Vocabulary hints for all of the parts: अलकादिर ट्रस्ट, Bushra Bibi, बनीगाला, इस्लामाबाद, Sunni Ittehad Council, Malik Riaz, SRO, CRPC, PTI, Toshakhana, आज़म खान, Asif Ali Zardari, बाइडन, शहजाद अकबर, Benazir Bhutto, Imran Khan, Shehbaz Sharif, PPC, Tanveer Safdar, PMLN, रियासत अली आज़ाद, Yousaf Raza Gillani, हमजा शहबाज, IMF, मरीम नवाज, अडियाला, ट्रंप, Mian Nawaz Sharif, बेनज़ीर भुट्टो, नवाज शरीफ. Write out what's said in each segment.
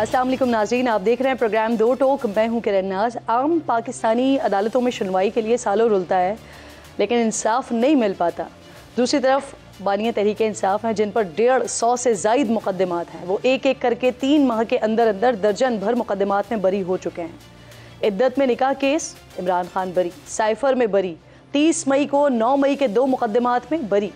अस्सलाम वालेकुम नाज़रीन, आप देख रहे हैं प्रोग्राम दो टोक। मैं हूँ किरण नाज। आम पाकिस्तानी अदालतों में सुनवाई के लिए सालों रुलता है लेकिन इंसाफ नहीं मिल पाता। दूसरी तरफ बानिया तहरीक इंसाफ हैं जिन पर 150 से ज़ायद मुकदमात हैं। वो एक एक करके 3 माह के अंदर अंदर दर्जन भर मुकदमात में बरी हो चुके हैं। इद्दत में निकाह केस इमरान खान बरी, साइफर में बरी, 30 मई को 9 मई के 2 मुकदमात में बरी,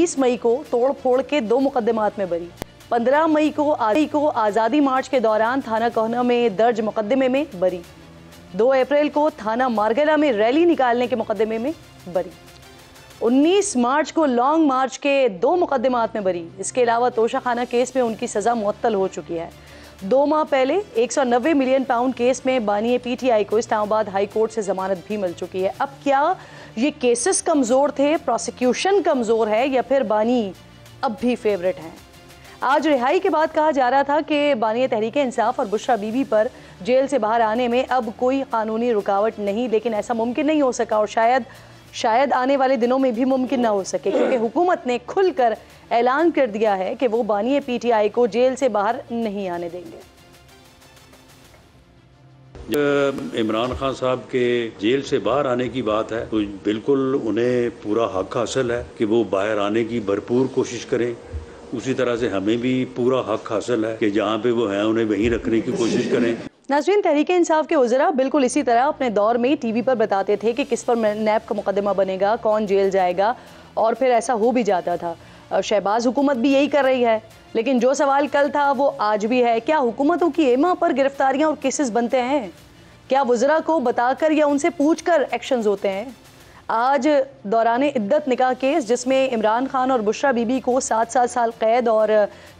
20 मई को तोड़ फोड़ के 2 मुकदमात में बरी, 15 मई को आज़ादी मार्च के दौरान थाना कोहना में दर्ज मुकदमे में बरी, 2 अप्रैल को थाना मारगला में रैली निकालने के मुकदमे में बरी, 19 मार्च को लॉन्ग मार्च के 2 मुकदमात में बरी। इसके अलावा तोशाखाना केस में उनकी सज़ा मुअत्तल हो चुकी है। 2 माह पहले 190 मिलियन पाउंड केस में बानिए पीटीआई को इस्लामाबाद हाई कोर्ट से ज़मानत भी मिल चुकी है। अब क्या ये केसेस कमज़ोर थे, प्रोसिक्यूशन कमज़ोर है या फिर बानी अब भी फेवरेट हैं? आज रिहाई के बाद कहा जा रहा था कि बानिए तहरीक इंसाफ और बुशरा बीबी पर जेल से बाहर आने में अब कोई कानूनी रुकावट नहीं, लेकिन ऐसा मुमकिन नहीं हो सका और शायद आने वाले दिनों में भी मुमकिन ना हो सके, क्योंकि हुकूमत ने खुलकर ऐलान कर दिया है कि वो बानिए पीटीआई को जेल से बाहर नहीं आने देंगे। इमरान खान साहब के जेल से बाहर आने की बात है तो बिल्कुल उन्हें पूरा हक हासिल है कि वो बाहर आने की भरपूर कोशिश करें। उसी तरह से हमें भी पूरा हक हासिल है कि जहाँ पे वो हैं उन्हें वहीं रखने की कोशिश करें। नाज़रीन, तहरीक इंसाफ के उज़रा बिल्कुल इसी तरह अपने दौर में टीवी पर बताते थे कि किस पर नैब का मुकदमा बनेगा, कौन जेल जाएगा, और फिर ऐसा हो भी जाता था। शहबाज हुकूमत भी यही कर रही है, लेकिन जो सवाल कल था वो आज भी है। क्या हुकूमतों की एमा पर गिरफ्तारियाँ और केसेस बनते हैं? क्या उज़रा को बताकर या उनसे पूछ कर एक्शंस होते हैं? आज दौरान इद्दत निकाह केस जिसमें इमरान खान और बुशरा बीबी को 7-7 साल कैद और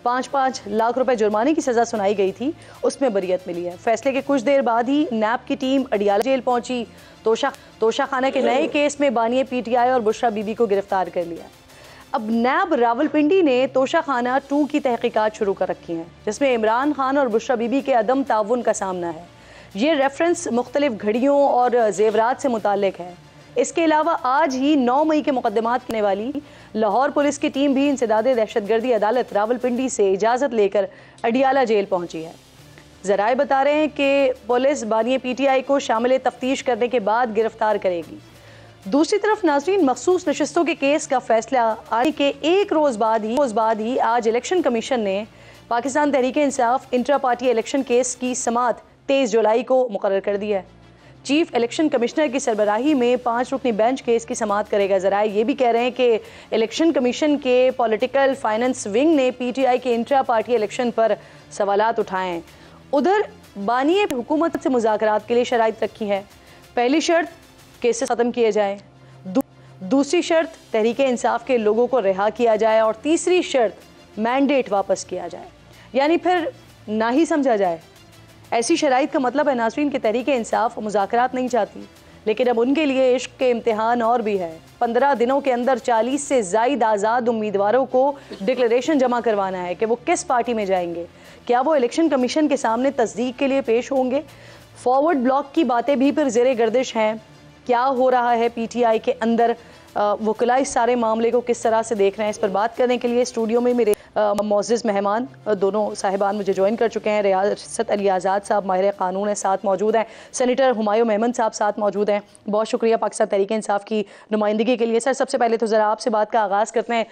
5-5 लाख रुपए जुर्माने की सज़ा सुनाई गई थी, उसमें बरियत मिली है। फैसले के कुछ देर बाद ही नैब की टीम अडियाला जेल पहुंची। तोशाखाना के नए केस में बानिए पीटीआई और बुशरा बीबी को गिरफ्तार कर लिया। अब नैब रावलपिंडी ने तोशाखाना 2 की तहकीकात शुरू कर रखी हैं जिसमें इमरान खान और बुशरा बीबी के अदम ताउन का सामना है। ये रेफरेंस मुख्तलिफ घड़ियों और जेवरात से मुतल्लिक है। इसके अलावा आज ही 9 मई के मुकदमात करने वाली लाहौर पुलिस की टीम भी इंसदादे दहशतगर्दी अदालत रावलपिंडी से इजाज़त लेकर अडियाला जेल पहुंची है। ज़राए बता रहे हैं कि पुलिस बानिए पीटीआई को शामिल तफ्तीश करने के बाद गिरफ्तार करेगी। दूसरी तरफ नाज़रीन, मखसूस नशस्तों के केस का फैसला आने के एक रोज़ बाद ही आज इलेक्शन कमीशन ने Pakistan Tehreek Insaf intra party election case की समात 23 जुलाई को मुकर्रर कर दी है। चीफ इलेक्शन कमिश्नर की सरबराही में 5 रुकनी बेंच केस की समाअत करेगा। ज़राए ये भी कह रहे हैं कि इलेक्शन कमीशन के पॉलिटिकल फाइनेंस विंग ने पीटीआई के इंट्रा पार्टी इलेक्शन पर सवालात उठाए हैं। उधर बानिए हुकूमत से मुज़ाकरात के लिए शराइत रखी है। पहली शर्त केसेस ख़त्म किए जाएँ, दूसरी शर्त तहरीक इंसाफ के लोगों को रिहा किया जाए और तीसरी शर्त मैंडेट वापस किया जाए, यानी फिर ना ही समझा जाए। ऐसी शराइत का मतलब है नाज़रीन कि तहरीके इंसाफ मुज़ाकरात नहीं चाहती, लेकिन अब उनके लिए इश्क के इम्तिहान और भी है। 15 दिनों के अंदर 40 से ज़ायद आज़ाद उम्मीदवारों को डिक्लेरेशन जमा करवाना है कि वो किस पार्टी में जाएंगे। क्या वो इलेक्शन कमीशन के सामने तस्दीक के लिए पेश होंगे? फॉरवर्ड ब्लॉक की बातें भी फिर ज़ेरे गर्दिश हैं। क्या हो रहा है पीटीआई के अंदर? वकला इस सारे मामले को किस तरह से देख रहे हैं, इस पर बात करने के लिए स्टूडियो में मेरे मोअज़्ज़िज़ मेहमान दोनों साहिबान मुझे ज्वाइन कर चुके हैं। रियासत अली आज़ाद साहब माहिर कानून हैं, साथ मौजूद हैं। सेनेटर हुमायूं मेहमान साहब साथ मौजूद हैं। बहुत शुक्रिया पाकिस्तान तहरीक इंसाफ की नुमाइंदगी के लिए। सर, सबसे पहले तो ज़रा आपसे बात का आगाज़ करते हैं।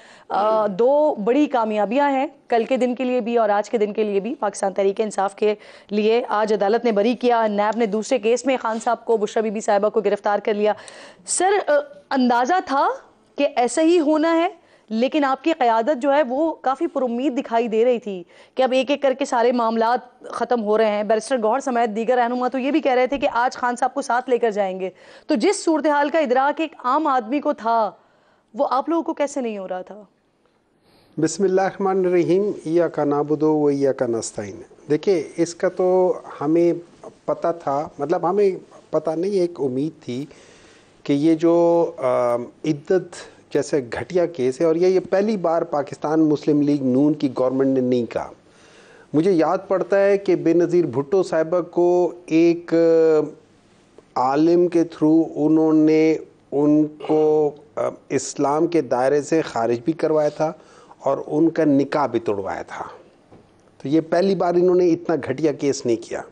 2 बड़ी कामयाबियाँ हैं कल के दिन के लिए भी और आज के दिन के लिए भी। पाकिस्तान तहरीक इंसाफ के लिए आज अदालत ने बरी किया, नैब ने दूसरे केस में खान साहब को, बुशरा बीबी साहिबा को गिरफ्तार कर लिया। सर, अंदाज़ा था कि ऐसा ही होना है, लेकिन आपकी क़यादत जो है वो काफ़ी पुरुम्मीद दिखाई दे रही थी कि अब एक एक करके सारे मामलात ख़त्म हो रहे हैं। बैरिस्टर गौहर समेत दीगर रहनुमा तो ये भी कह रहे थे कि आज खान साहब को साथ लेकर जाएंगे। तो जिस सूरत हाल का इदराक एक आम आदमी को था वो आप लोगों को कैसे नहीं हो रहा था? बिस्मिल्लाहिर्रहमानिर्रहीम, इय्याका नाबुदो व इय्याका नस्ताईन। देखिए, इसका तो हमें पता था, मतलब हमें पता नहीं, एक उम्मीद थी कि ये जो इद्दत जैसे घटिया केस है, और ये पहली बार पाकिस्तान मुस्लिम लीग नून की गवर्नमेंट ने नहीं कहा। मुझे याद पड़ता है कि बेनज़ीर भुट्टो साहिबा को एक आलिम के थ्रू उन्होंने उनको इस्लाम के दायरे से ख़ारिज भी करवाया था और उनका निकाह भी तोड़वाया था। तो ये पहली बार इन्होंने इतना घटिया केस नहीं किया।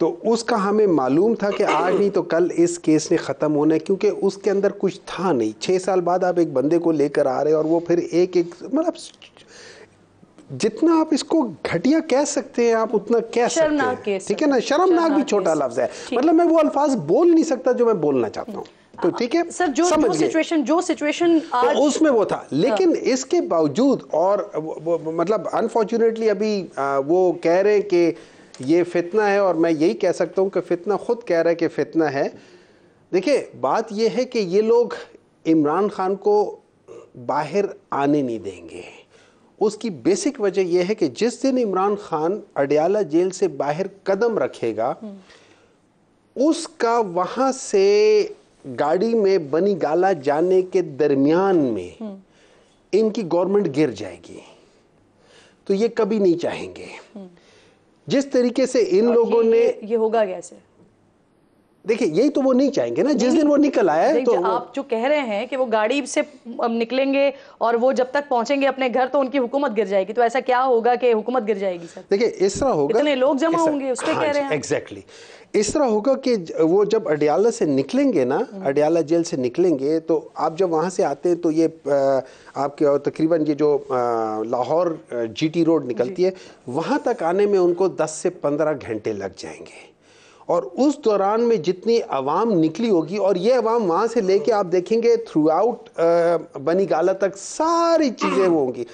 तो उसका हमें मालूम था कि आज नहीं तो कल इस केस ने ख़त्म होना है, क्योंकि उसके अंदर कुछ था नहीं। 6 साल बाद आप एक बंदे को लेकर आ रहे हैं और वो फिर एक एक, मतलब जितना आप इसको घटिया कह सकते हैं आप उतना कह सकते हैं, ठीक है ना। शर्मनाक भी छोटा लफ्ज़ है, मतलब मैं वो अल्फाज बोल नहीं सकता जो मैं बोलना चाहता हूँ। तो ठीक है सर, जो सिचुएशन आज तो उसमें वो था, लेकिन इसके बावजूद और मतलब अनफॉर्चुनेटली अभी वो कह रहे हैं कि ये फितना है, और मैं यही कह सकता हूँ कि फितना खुद कह रहा है कि फितना है। देखिए बात ये है कि ये लोग इमरान खान को बाहर आने नहीं देंगे। उसकी बेसिक वजह यह है कि जिस दिन इमरान खान अडयाला जेल से बाहर कदम रखेगा, उसका वहाँ से गाड़ी में बनीगाला जाने के दरमियान में इनकी गवर्नमेंट गिर जाएगी। तो ये कभी नहीं चाहेंगे। जिस तरीके से इन लोगों ने ये होगा कैसे, देखिए यही तो वो नहीं चाहेंगे ना। जिस दिन वो निकल आया है, तो आप जो कह रहे हैं कि वो गाड़ी से निकलेंगे और वो जब तक पहुंचेंगे अपने घर तो उनकी हुकूमत गिर जाएगी, तो ऐसा क्या होगा कि हुकूमत गिर जाएगी सर? देखिए इस तरह होगा, इतने लोग जमा होंगे उसके कह रहे हैं। एग्जैक्टली इस तरह होगा कि वो जब अडयाला से निकलेंगे ना, अडयाला जेल से निकलेंगे, तो आप जब वहाँ से आते हैं तो ये आपके तकरीबन ये जो लाहौर GT रोड निकलती है, वहाँ तक आने में उनको 10 से 15 घंटे लग जाएंगे। और उस दौरान में जितनी आवाम निकली होगी, और ये आवाम वहाँ से लेके आप देखेंगे थ्रू आउट बनीगाला तक सारी चीज़ें वो होंगी,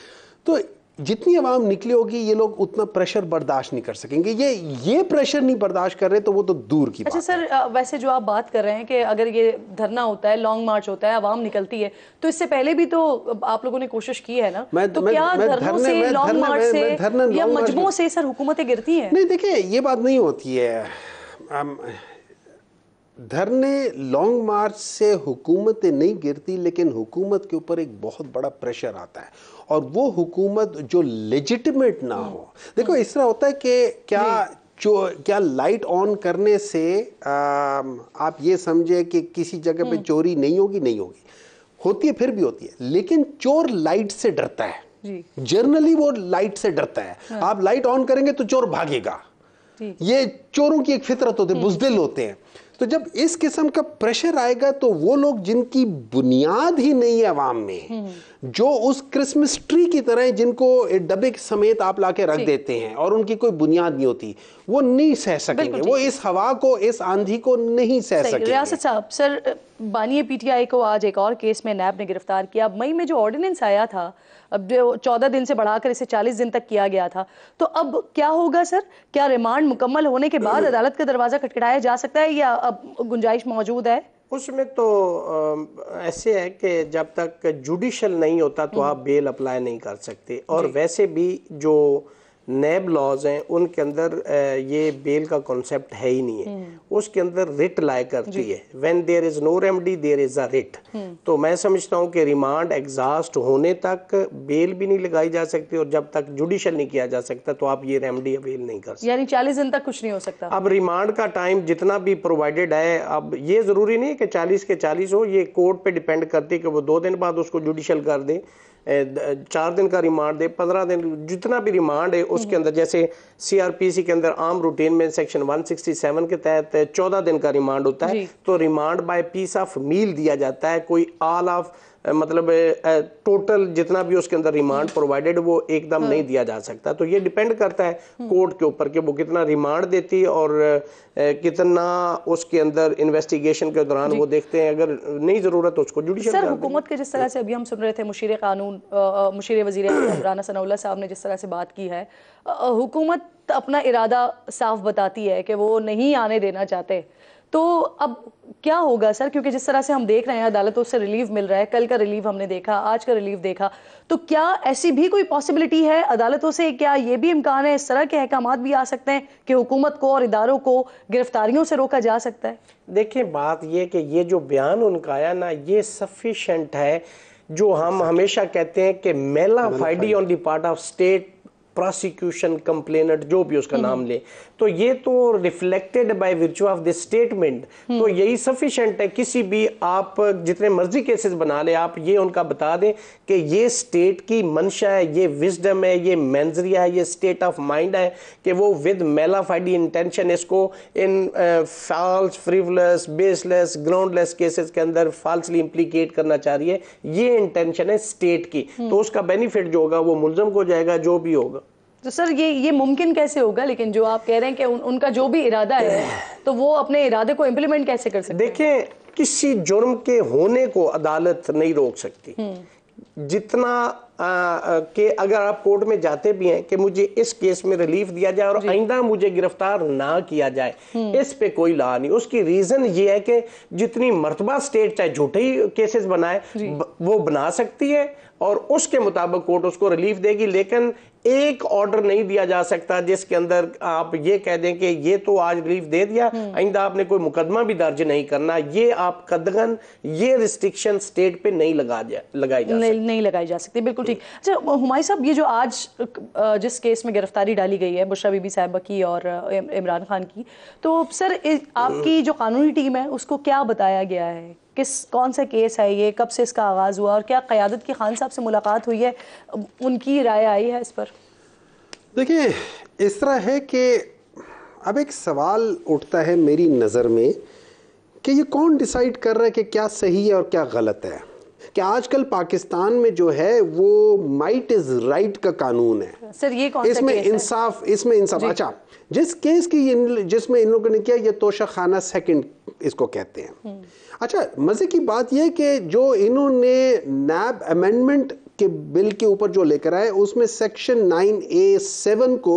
तो जितनी आवाम निकली होगी ये लोग उतना प्रेशर बर्दाश्त नहीं कर सकेंगे। ये प्रेशर नहीं बर्दाश्त कर रहे तो वो तो दूर की बात। अच्छा सर, वैसे जो आप बात कर रहे हैं कि अगर ये धरना होता है, लॉन्ग मार्च होता है, आवाम निकलती है, तो इससे पहले भी तो आप लोगों ने कोशिश की है ना। मैं तो क्या धरनों से, लॉन्ग मार्च से या मजमों से सर हुकूमतें गिरती हैं? नहीं देखिए ये बात नहीं होती है। धरने लॉन्ग मार्च से हुकूमतें नहीं गिरती, लेकिन हुकूमत के ऊपर एक बहुत बड़ा प्रेशर आता है, और वो हुकूमत जो लेजिटिमेट ना हो। देखो इस तरह होता है कि क्या लाइट ऑन करने से आप ये समझे कि किसी जगह पे चोरी नहीं होगी? नहीं होगी, होती है, फिर भी होती है, लेकिन चोर लाइट से डरता है जनरली, वो लाइट से डरता है। आप लाइट ऑन करेंगे तो चोर भागेगा, ये चोरों की एक फितरत होती है, बुजदिल होते हैं। तो जब इस किस्म का प्रेशर आएगा तो वो लोग जिनकी बुनियाद ही नहीं है अवाम में, जो उस क्रिसमस ट्री की तरह जिनको डब्बे समेत आप लाके रख देते हैं और उनकी कोई बुनियाद नहीं होती, वो नहीं सह सकेंगे, वो इस हवा को, इस आंधी को नहीं सह सकेंगे। रियासत साहब सर, बानिए PTI को आज एक और केस में नैब ने गिरफ्तार किया। मई में जो ऑर्डिनेंस आया था, अब जो 14 दिन से बढ़ाकर इसे 40 दिन तक किया गया था, तो अब क्या होगा सर? क्या रिमांड मुकम्मल होने के बाद अदालत का दरवाजा खटखटाया जा सकता है या अब गुंजाइश मौजूद है? उसमें तो ऐसे है कि जब तक जुडिशल नहीं होता तो आप बेल अप्लाई नहीं कर सकते, और वैसे भी जो नैब लॉज हैं उनके अंदर ये बेल का कॉन्सेप्ट है ही नहीं है। उसके अंदर रिट लाए करती है, when there is no remedy there is a writ. तो मैं समझता हूँ कि रिमांड एग्जॉस्ट होने तक बेल भी नहीं लगाई जा सकती, और जब तक जुडिशल नहीं किया जा सकता तो आप ये रेमडी बेल नहीं कर सकते, यानी 40 दिन तक कुछ नहीं हो सकता। अब रिमांड का टाइम जितना भी प्रोवाइडेड है, अब ये ज़रूरी नहीं है कि 40 के 40 हो, ये कोर्ट पर डिपेंड करती है कि वो 2 दिन बाद उसको जुडिशल कर दें, 4 दिन का रिमांड दे, 15 दिन, जितना भी रिमांड है उसके अंदर। जैसे CRPC के अंदर आम रूटीन में सेक्शन 167 के तहत 14 दिन का रिमांड होता है, तो remand by piece of meal दिया जाता है, कोई ऑल ऑफ मतलब टोटल जितना भी उसके अंदर रिमांड प्रोवाइडेड वो एकदम नहीं दिया जा सकता। तो ये डिपेंड करता है कोर्ट के ऊपर कि वो कितना रिमांड देती है और कितना उसके अंदर इन्वेस्टिगेशन के दौरान वो देखते हैं, अगर नहीं जरूरत तो उसको जुडिशल। सर हुकूमत के जिस तरह से अभी हम सुन रहे थे मुशीर कानून, मुशीर वजीर राना सनाउल्लाह साहब ने जिस तरह से बात की है, हुकूमत अपना इरादा साफ बताती है कि वो नहीं आने देना चाहते, तो अब क्या होगा सर? क्योंकि जिस तरह से हम देख रहे हैं अदालतों से रिलीफ मिल रहा है, कल का रिलीफ हमने देखा, आज का रिलीफ देखा, तो क्या ऐसी भी कोई पॉसिबिलिटी है अदालतों से? क्या ये भी इम्कान है, इस तरह के अहकाम भी आ सकते हैं कि हुकूमत को और इदारों को गिरफ्तारियों से रोका जा सकता है? देखिए बात यह कि ये जो बयान उनका आया ना, ये सफिशेंट है। जो हम हमेशा कहते हैं कि mala fide on the part of state prosecution, complainant, जो भी उसका नाम ले, तो ये तो reflected by virtue of this statement, तो यही सफिशिएंट है। किसी भी आप जितने मर्जी केसेस बना ले, आप ये उनका बता दें कि ये स्टेट की मंशा है, ये विजडम है, ये मेंजरिया है, ये स्टेट ऑफ माइंड है कि वो विद मेलाफाइडी इंटेंशन इसको in false, frivolous, baseless, groundless cases के अंदर फॉल्सली इंप्लीकेट करना चाह रही है। ये इंटेंशन है स्टेट की, तो उसका बेनिफिट जो होगा वो मुलजम को जाएगा, जो भी होगा। तो सर ये मुमकिन कैसे होगा? लेकिन जो आप कह रहे हैं कि उनका जो भी इरादा है तो वो अपने इरादे को इम्प्लीमेंट कैसे कर सकते हैं? देखें, किसी जुर्म के होने को अदालत नहीं रोक सकती। जितना कि अगर आप कोर्ट में जाते भी हैं कि मुझे इस केस में रिलीफ दिया जाए और आइंदा मुझे गिरफ्तार ना किया जाए, इस पे कोई ला नहीं। उसकी रीजन ये है कि जितनी मर्तबा स्टेट चाहे झूठे ही केसेस बनाए वो बना सकती है और उसके मुताबिक कोर्ट उसको रिलीफ देगी, लेकिन एक ऑर्डर नहीं दिया जा सकता जिसके अंदर आप ये कह दें कि ये तो आज रिलीफ दे दिया, आइंदा आपने कोई मुकदमा भी दर्ज नहीं करना। ये आप कदगन, ये रिस्ट्रिक्शन स्टेट पे नहीं लगाई जा सकती। बिल्कुल ठीक। अच्छा हुमायूं साहब, ये जो आज जिस केस में गिरफ्तारी डाली गई है बुशरा बीबी साहिबा की और इमरान खान की, तो सर आपकी जो कानूनी टीम है उसको क्या बताया गया है? कौन सा केस है ये, कब से इसका आगाज़ हुआ और क्या क़यादत की खान साहब से मुलाकात हुई है, उनकी राय आई है इस पर? देखिए, इस तरह है कि अब एक सवाल उठता है मेरी नज़र में कि ये कौन डिसाइड कर रहा है कि क्या सही है और क्या गलत है। कि आजकल पाकिस्तान में जो है वो माइट इज राइट का कानून है सर, ये कौन सा केस है? इसमें इंसाफ। अच्छा, जिस केस की जिसमें इन लोगों ने किया, ये तोशाखाना सेकंड इसको कहते हैं। अच्छा, मजे की बात यह कि जो इन्होंने नैब अमेंडमेंट के बिल के ऊपर जो लेकर आए उसमें सेक्शन 9A7 को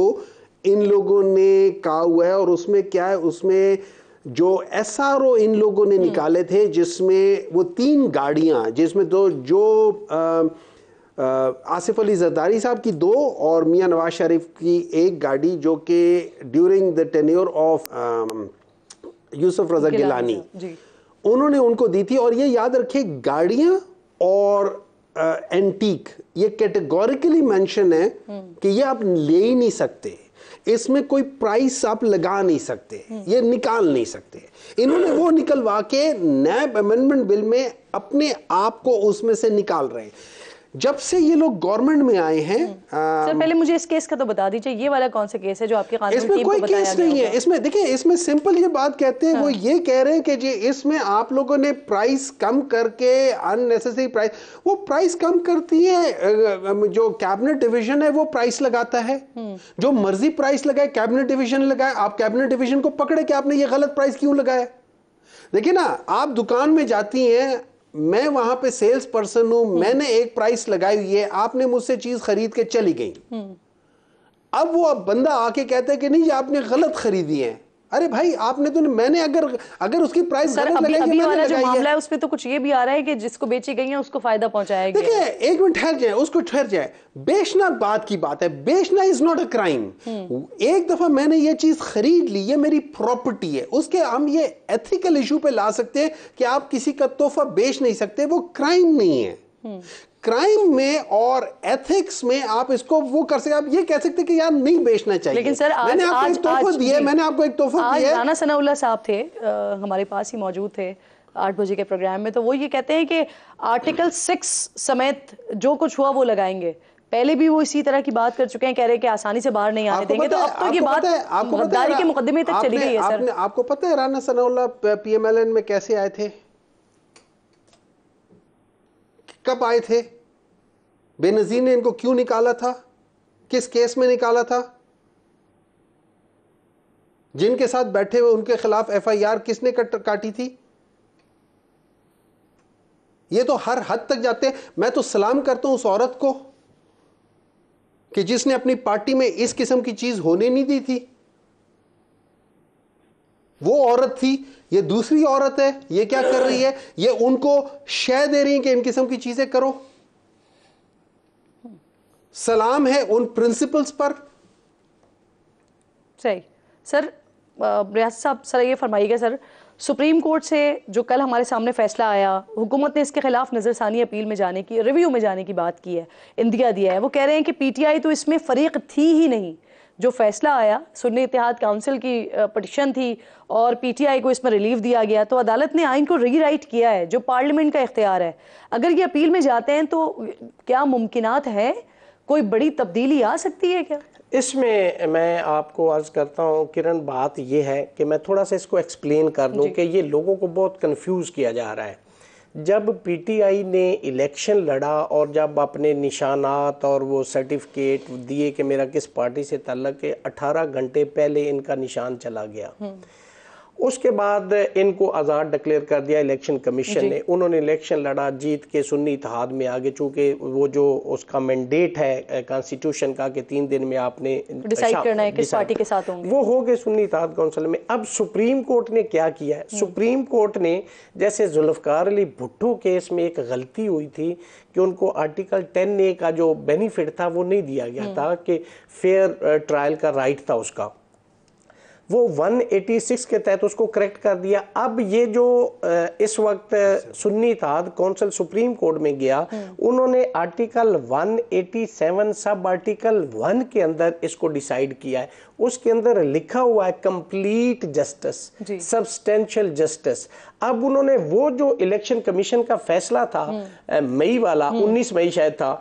इन लोगों ने कहा हुआ है, और उसमें क्या है, उसमें जो SRO इन लोगों ने निकाले थे जिसमें वो 3 गाड़ियां, जिसमें दो आसिफ अली जरदारी साहब की 2 और मियां नवाज शरीफ की 1 गाड़ी, जो कि during the tenure of Yusuf Raza Gilani उन्होंने उनको दी थी। और ये याद रखिए, गाड़ियां और एंटीक ये कैटेगोरिकली मेंशन है कि ये आप ले ही नहीं सकते, इसमें कोई प्राइस आप लगा नहीं सकते, ये निकाल नहीं सकते। इन्होंने वो निकलवा के नैब अमेंडमेंट बिल में अपने आप को उसमें से निकाल रहे हैं। जब से ये लोग गवर्नमेंट में आए हैं, सर पहले मुझे इस केस का तो बता दीजिए, ये वाला कौन सा केस है जो आपके कानून टीम को बताया गया? इसमें कोई केस नहीं है। इसमें देखिए, इसमें सिंपल ये बात कहते हैं, वो ये कह रहे हैं कि जी इसमें आप लोगों ने प्राइस कम करके अननेसेसरी प्राइस, वो प्राइस कम करती है, जो कैबिनेट डिवीजन है वो प्राइस लगाता है, जो मर्जी प्राइस लगाए, कैबिनेट डिवीजन लगाए। आप कैबिनेट डिवीजन को पकड़े कि आपने ये गलत प्राइस क्यों लगाया। देखिए ना, आप दुकान में जाती हैं, मैं वहां पे सेल्स पर्सन हूं, मैंने एक प्राइस लगाई हुई है, आपने मुझसे चीज खरीद के चली गई, अब वो बंदा आके कहता है कि नहीं आपने गलत खरीदी है। अरे भाई, आपने तो मैंने अगर उसकी प्राइस गलत लगाई है, अभी वाला जो मामला है उसमें तो कुछ ये भी आ रहा है कि जिसको बेची गई है उसको फायदा पहुंचाया गया। देखिए, एक मिनट ठहर जाए, उसको ठहर जाए। बेचना बात की बात है, बेचना इज नॉट अ क्राइम। एक दफा मैंने ये चीज खरीद ली, ये मेरी प्रॉपर्टी है, उसके हम ये एथिकल इशू पे ला सकते हैं कि आप किसी का तोहफा बेच नहीं सकते, वो क्राइम नहीं है। क्राइम में और एथिक्स में आप इसको वो कर सकते, आप ये कह सकते कि यार नहीं बेचना चाहिए। लेकिन सर आज, मैंने आपको आज, एक तोहफा दिया, मैंने आपको एक तोहफा दिया। राना सनाउल्लाह साहब थे, हमारे पास ही मौजूद थे 8 बजे के प्रोग्राम में, तो वो ये कहते हैं कि आर्टिकल 6 समेत जो कुछ हुआ वो लगाएंगे। पहले भी वो इसी तरह की बात कर चुके हैं, कह रहे हैं कि आसानी से बाहर नहीं आने देंगे, तो अब तो ये बात गद्दारी के मुकदमे तक चली गई है। सर आपको पता है राना सनाउल्लाह PMLN में कैसे आए थे, कब आए थे, बेनजीर ने इनको क्यों निकाला था, किस केस में निकाला था, जिनके साथ बैठे हुए उनके खिलाफ FIR किसने काटी थी। ये तो हर हद तक जाते हैं। मैं तो सलाम करता हूं उस औरत को कि जिसने अपनी पार्टी में इस किस्म की चीज होने नहीं दी थी। वो औरत थी, ये दूसरी औरत है, ये क्या कर रही है, ये उनको शय दे रही है कि इन किस्म की चीजें करो। सलाम है उन प्रिंसिपल्स पर। सही। सर रियाज साहब, सर ये फरमाइएगा सर सुप्रीम कोर्ट से जो कल हमारे सामने फैसला आया, हुकूमत ने इसके खिलाफ नज़रसानी अपील में जाने की, रिव्यू में जाने की बात की है, इंदिया दिया है। वो कह रहे हैं कि पीटीआई तो इसमें फरीक थी ही नहीं। जो फैसला आया, सुन्नी इत्तेहाद काउंसिल की पटिशन थी और पीटीआई को इसमें रिलीफ दिया गया, तो अदालत ने आइन को रीराइट किया है, जो पार्लियामेंट का इख्तियार है। अगर ये अपील में जाते हैं तो क्या मुमकिनात है, कोई बड़ी तब्दीली आ सकती है क्या इसमें? मैं आपको अर्ज़ करता हूँ किरण, बात यह है कि मैं थोड़ा सा इसको एक्सप्लेन कर दूँ कि ये लोगों को बहुत कंफ्यूज किया जा रहा है। जब पीटीआई ने इलेक्शन लड़ा और जब अपने निशानात और वो सर्टिफिकेट दिए कि मेरा किस पार्टी से ताल्लुक़ है, 18 घंटे पहले इनका निशान चला गया। उसके बाद इनको आज़ाद डिक्लेयर कर दिया इलेक्शन कमीशन ने। उन्होंने इलेक्शन लड़ा, जीत के सुन्नी इत्तेहाद में आगे, चूँकि वो जो उसका मैंडेट है कॉन्स्टिट्यूशन का कि 3 दिन में आपने डिसाइड करना है किस पार्टी के साथ होंगे, वो हो गए सुन्नी इत्तेहाद काउंसिल में। अब सुप्रीम कोर्ट ने क्या किया है? सुप्रीम कोर्ट ने, जैसे जुल्फकार अली भुट्टो केस में एक गलती हुई थी कि उनको आर्टिकल 10A का जो बेनिफिट था वो नहीं दिया गया था, कि फेयर ट्रायल का राइट था उसका, वो 186 के तहत उसको करेक्ट कर दिया। अब ये जो इस वक्त Sunni Ittehad council supreme court में गया, उन्होंने आर्टिकल 187 सब आर्टिकल 1 के अंदर इसको डिसाइड किया है। उसके अंदर लिखा हुआ है कंप्लीट जस्टिस, सब्सटेंशियल जस्टिस। अब उन्होंने वो जो इलेक्शन कमीशन का फैसला था मई वाला, 19 मई शायद था,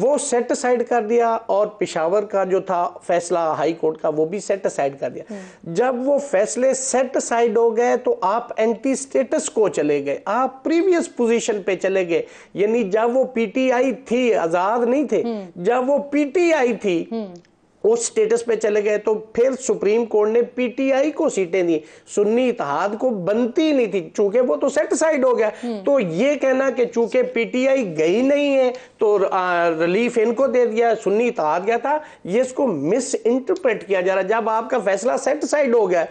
वो सेट असाइड कर दिया, और पेशावर का जो था फैसला हाई कोर्ट का वो भी सेट असाइड कर दिया। जब वो फैसले सेट असाइड हो गए तो आप एंटी स्टेटस को चले गए, आप प्रीवियस पोजीशन पे चले गए। यानी जब वो पीटीआई थी, आजाद नहीं थे, जब वो पीटीआई थी उस स्टेटस पे चले गए। तो फिर सुप्रीम कोर्ट ने पीटीआई को सीटें दी, सुन्नी इत्तेहाद को बनती नहीं थी, चूंकि वो तो सेट साइड हो गया। तो ये कहना कि चूंकि पीटीआई गई नहीं है तो रिलीफ इनको दे दिया, सुन्नी इत्तेहाद गया था, ये इसको मिस इंटरप्रेट किया जा रहा है। जब आपका फैसला सेट साइड हो गया,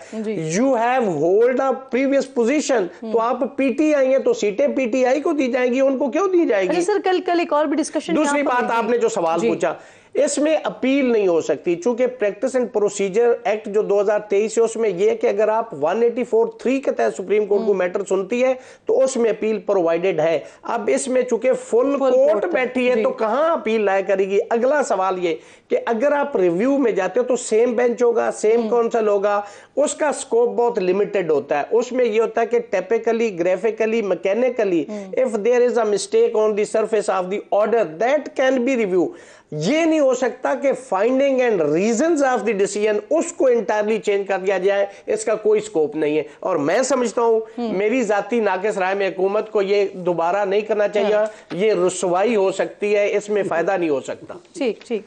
you have hold a previous position, तो आप पीटीआई हैं तो सीटें पीटीआई को दी जाएंगी, उनको क्यों दी जाएगी? सर कल एक और भी डिस्कशन। दूसरी बात, आपने जो सवाल पूछा, इसमें अपील नहीं हो सकती, चूंकि प्रैक्टिस एंड प्रोसीजर एक्ट जो 2023 है उसमें यह है कि अगर आप 184(3) के तहत सुप्रीम कोर्ट को मैटर सुनती है तो उसमें अपील प्रोवाइडेड है। अब इसमें चूंकि फुल कोर्ट बैठी है तो कहां अपील लाया करेगी? अगला सवाल ये कि अगर आप रिव्यू में जाते हो तो सेम बेंच होगा, सेम काउंसिल होगा, उसका स्कोप बहुत लिमिटेड होता है। उसमें यह होता है कि typically, graphically, mechanically, if there is a mistake on the surface of the order that can be review. ये नहीं हो सकता कि finding and reasons of the decision उसको इंटायरली चेंज कर दिया जाए, इसका कोई स्कोप नहीं है। और मैं समझता हूं, मेरी जाती नाकिस राय में, हुकूमत को ये दोबारा नहीं करना चाहिए, ये रुसवाई हो सकती है, इसमें फायदा नहीं हो सकता। ठीक ठीक,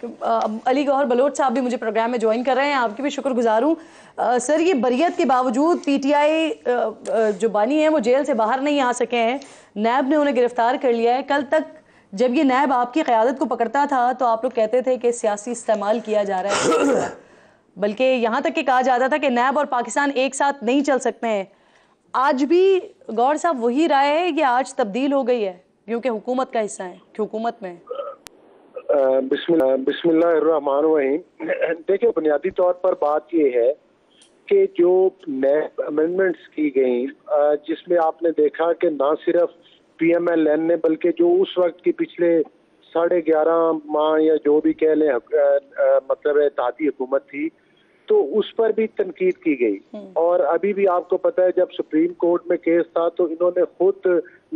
अली गौहर बलोच साहब भी मुझे प्रोग्राम में ज्वाइन कर रहे हैं, आपकी भी शुक्रगुजार हूँ। सर, ये बरियत के बावजूद पीटीआई जो बानी है वो जेल से बाहर नहीं आ सके हैं, नैब ने उन्हें गिरफ्तार कर लिया है। कल तक जब ये नैब आपकी क़यादत को पकड़ता था तो आप लोग कहते थे कि सियासी इस्तेमाल किया जा रहा है, बल्कि यहाँ तक कि कहा जाता था कि नैब और पाकिस्तान एक साथ नहीं चल सकते हैं। आज भी गौर साहब वही राय है या आज तब्दील हो गई है, क्योंकि हुकूमत का हिस्सा है, कि हुकूमत में? बिस्मिल्लाहिर्रहमानिर्रहीम। देखिए, बुनियादी तौर पर बात यह है कि जो नैब अमेंडमेंट्स की गई, जिसमें आपने देखा कि ना सिर्फ PMLN ने, बल्कि जो उस वक्त की पिछले 11.5 माह या जो भी कह लें मतलब इत्तेहादी हुकूमत थी, तो उस पर भी तनकीद की गई। और अभी भी आपको पता है, जब सुप्रीम कोर्ट में केस था तो इन्होंने खुद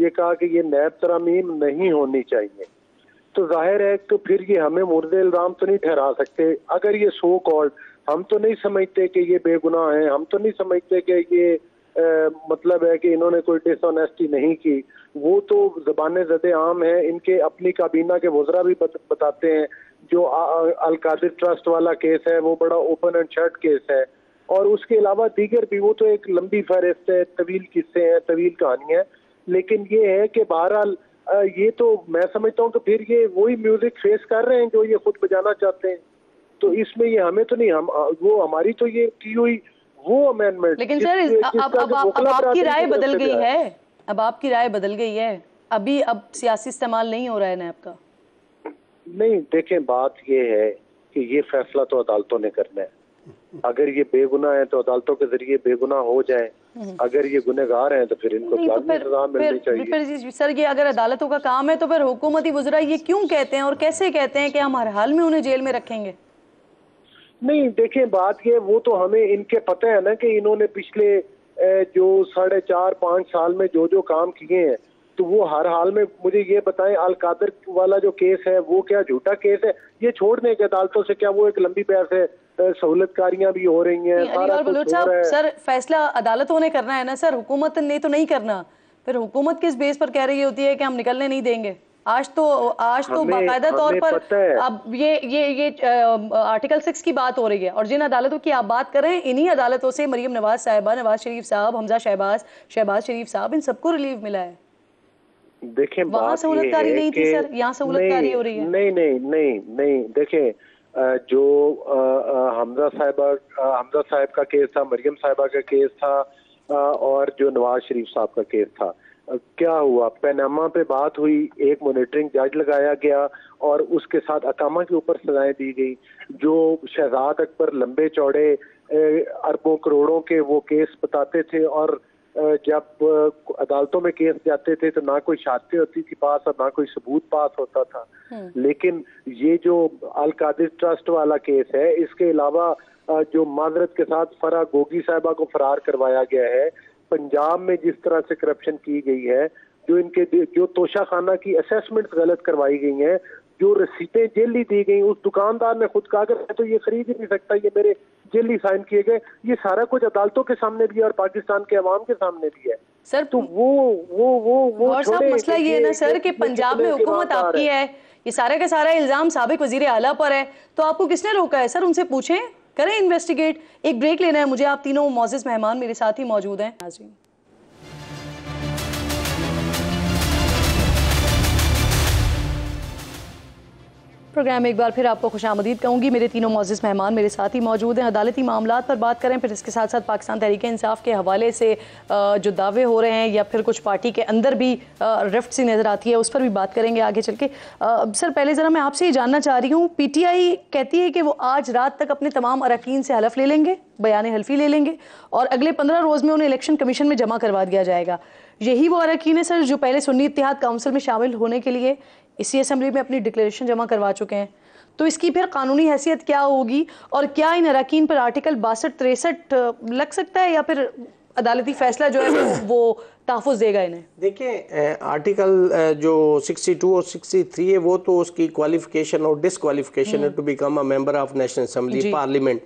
ये कहा कि ये नैब तरमीम नहीं होनी चाहिए। तो जाहिर है तो फिर ये हमें मुर्दे इल्ज़ाम तो नहीं ठहरा सकते। अगर ये सो कॉल्ड, हम तो नहीं समझते कि ये बेगुनाह हैं, हम तो नहीं समझते कि ये मतलब है कि इन्होंने कोई डिसऑनेस्टी नहीं की, वो तो ज़बान ज़दे आम है। इनके अपनी काबीना के वज़रा भी बताते हैं, जो अलकादिर ट्रस्ट वाला केस है वो बड़ा ओपन एंड शर्ट केस है, और उसके अलावा दीगर भी, वो तो एक लंबी फहरिस्त है, तवील किस्से हैं, तवील कहानियाँ हैं। लेकिन ये है कि बहरहाल ये तो मैं समझता हूँ कि फिर ये वही म्यूज़िक फेस कर रहे हैं जो ये खुद बजाना चाहते हैं। तो इसमें ये हमें तो नहीं, हम वो हमारी तो ये की हुई वो अमेंडमेंट। लेकिन सर अब आपकी राय बदल गई है, अब आपकी राय बदल गई है, अभी अब सियासी इस्तेमाल नहीं हो रहा है ना आपका? नहीं, देखें बात ये है कि ये फैसला तो अदालतों ने करना है। अगर ये बेगुनाह है तो अदालतों के जरिए बेगुनाह हो जाए, अगर ये गुनहगार हैं तो फिर इनको सजा मिलनी चाहिए। सर ये अगर अदालतों का काम है तो फिर हुकूमती वज़रा ये क्यों कहते हैं और कैसे कहते हैं कि हम हर हाल में उन्हें जेल में रखेंगे? नहीं देखें बात ये, वो तो हमें इनके पता है ना कि इन्होंने पिछले जो 4.5-5 साल में जो काम किए हैं, तो वो हर हाल में मुझे ये बताएं अलकादर वाला जो केस है वो क्या झूठा केस है? ये छोड़ने के अदालतों से क्या वो एक लंबी बहस है? सहूलतकारियां भी हो रही हैं, सारा कुछ हो रहा है। सर फैसला अदालतों ने करना है ना सर, हुकूमत ने तो नहीं करना। फिर हुकूमत किस बेस पर कह रही होती है कि हम निकलने नहीं देंगे? आज तो बाकायदा तौर पर अब ये आर्टिकल 6 की बात हो रही है और जिन अदालतों की आप बात कर रहे हैं इन्हीं अदालतों से मरीम नवाज साहिबा, नवाज शरीफ साहब, हमजा शहबाज, शहबाज शरीफ साहब, इन सबको रिलीफ मिला है। देखें वहाँ सहूलतकारी नहीं थी सर, यहाँ सहूलतकारी हो रही है। नहीं नहीं नहीं नहीं देखें जो हमजा साहब का केस था, मरियम साहिबा का केस था और जो नवाज शरीफ साहब का केस था, क्या हुआ? पैनामा पे बात हुई, एक मॉनिटरिंग जज लगाया गया और उसके साथ अकामा के ऊपर सजाएं दी गई। जो शहजाद अकबर लंबे चौड़े अरबों करोड़ों के वो केस बताते थे और जब अदालतों में केस जाते थे तो ना कोई शादतें होती थी पास और ना कोई सबूत पास होता था। लेकिन ये जो अलकादिर ट्रस्ट वाला केस है, इसके अलावा जो माजरत के साथ फरा गोगी साहिबा को फरार करवाया गया है, पंजाब में जिस तरह से करप्शन की गई है, जो इनके जो तोशाखाना की असेसमेंट गलत करवाई गई हैं, जो रसीदें जेली दी गई, उस दुकानदार ने खुद कहा कि मैं तो ये खरीद ही नहीं सकता, ये मेरे जेली साइन किए गए, ये सारा कुछ अदालतों के सामने भी है और पाकिस्तान के अवाम के सामने भी है सर। तो वो मसला ये है ना सर कि पंजाब में हुकूमत आपकी है, ये सारा का सारा इल्जाम साबिक वजीर आला पर है, तो आपको किसने रोका है सर? उनसे पूछें, करें इन्वेस्टिगेट। एक ब्रेक लेना है मुझे, आप तीनों मौजूद मेहमान मेरे साथ ही मौजूद हैं। प्रोग्राम में एक बार फिर आपको खुशामदीद कहूँगी। मेरे तीनों मौजूद मेहमान मेरे साथ ही मौजूद हैं। अदालती मामलात पर बात करें, फिर इसके साथ साथ पाकिस्तान तहरीके इंसाफ के हवाले से जो दावे हो रहे हैं या फिर कुछ पार्टी के अंदर भी रिफ्ट सी नज़र आती है, उस पर भी बात करेंगे आगे चल के। सर पहले ज़रा मैं आपसे ही जानना चाह रही हूँ, PTI कहती है कि वो आज रात तक अपने तमाम अरकान से हलफ ले लेंगे, बयान हल्फी ले लेंगे और अगले 15 रोज़ में उन्हें इलेक्शन कमीशन में जमा करवा दिया जाएगा। यही वो अरकान है सर जो पहले सुन्नी इत्तेहाद काउंसिल में शामिल होने के लिए इसी असेंबली में अपनी डिक्लेरेशन जमा करवा चुके हैं, तो इसकी फिर कानूनी हैसियत क्या होगी और क्या इन अरकान पर आर्टिकल 62-63 लग सकता है या फिर अदालती फैसला जो है वो तहफ़्फ़ुज़ देगा इन्हें? देखिए आर्टिकल जो 62 और 63 है वो तो उसकी क्वालिफिकेशन और डिसक्वालिफिकेशन है to become a member of national assembly parliament,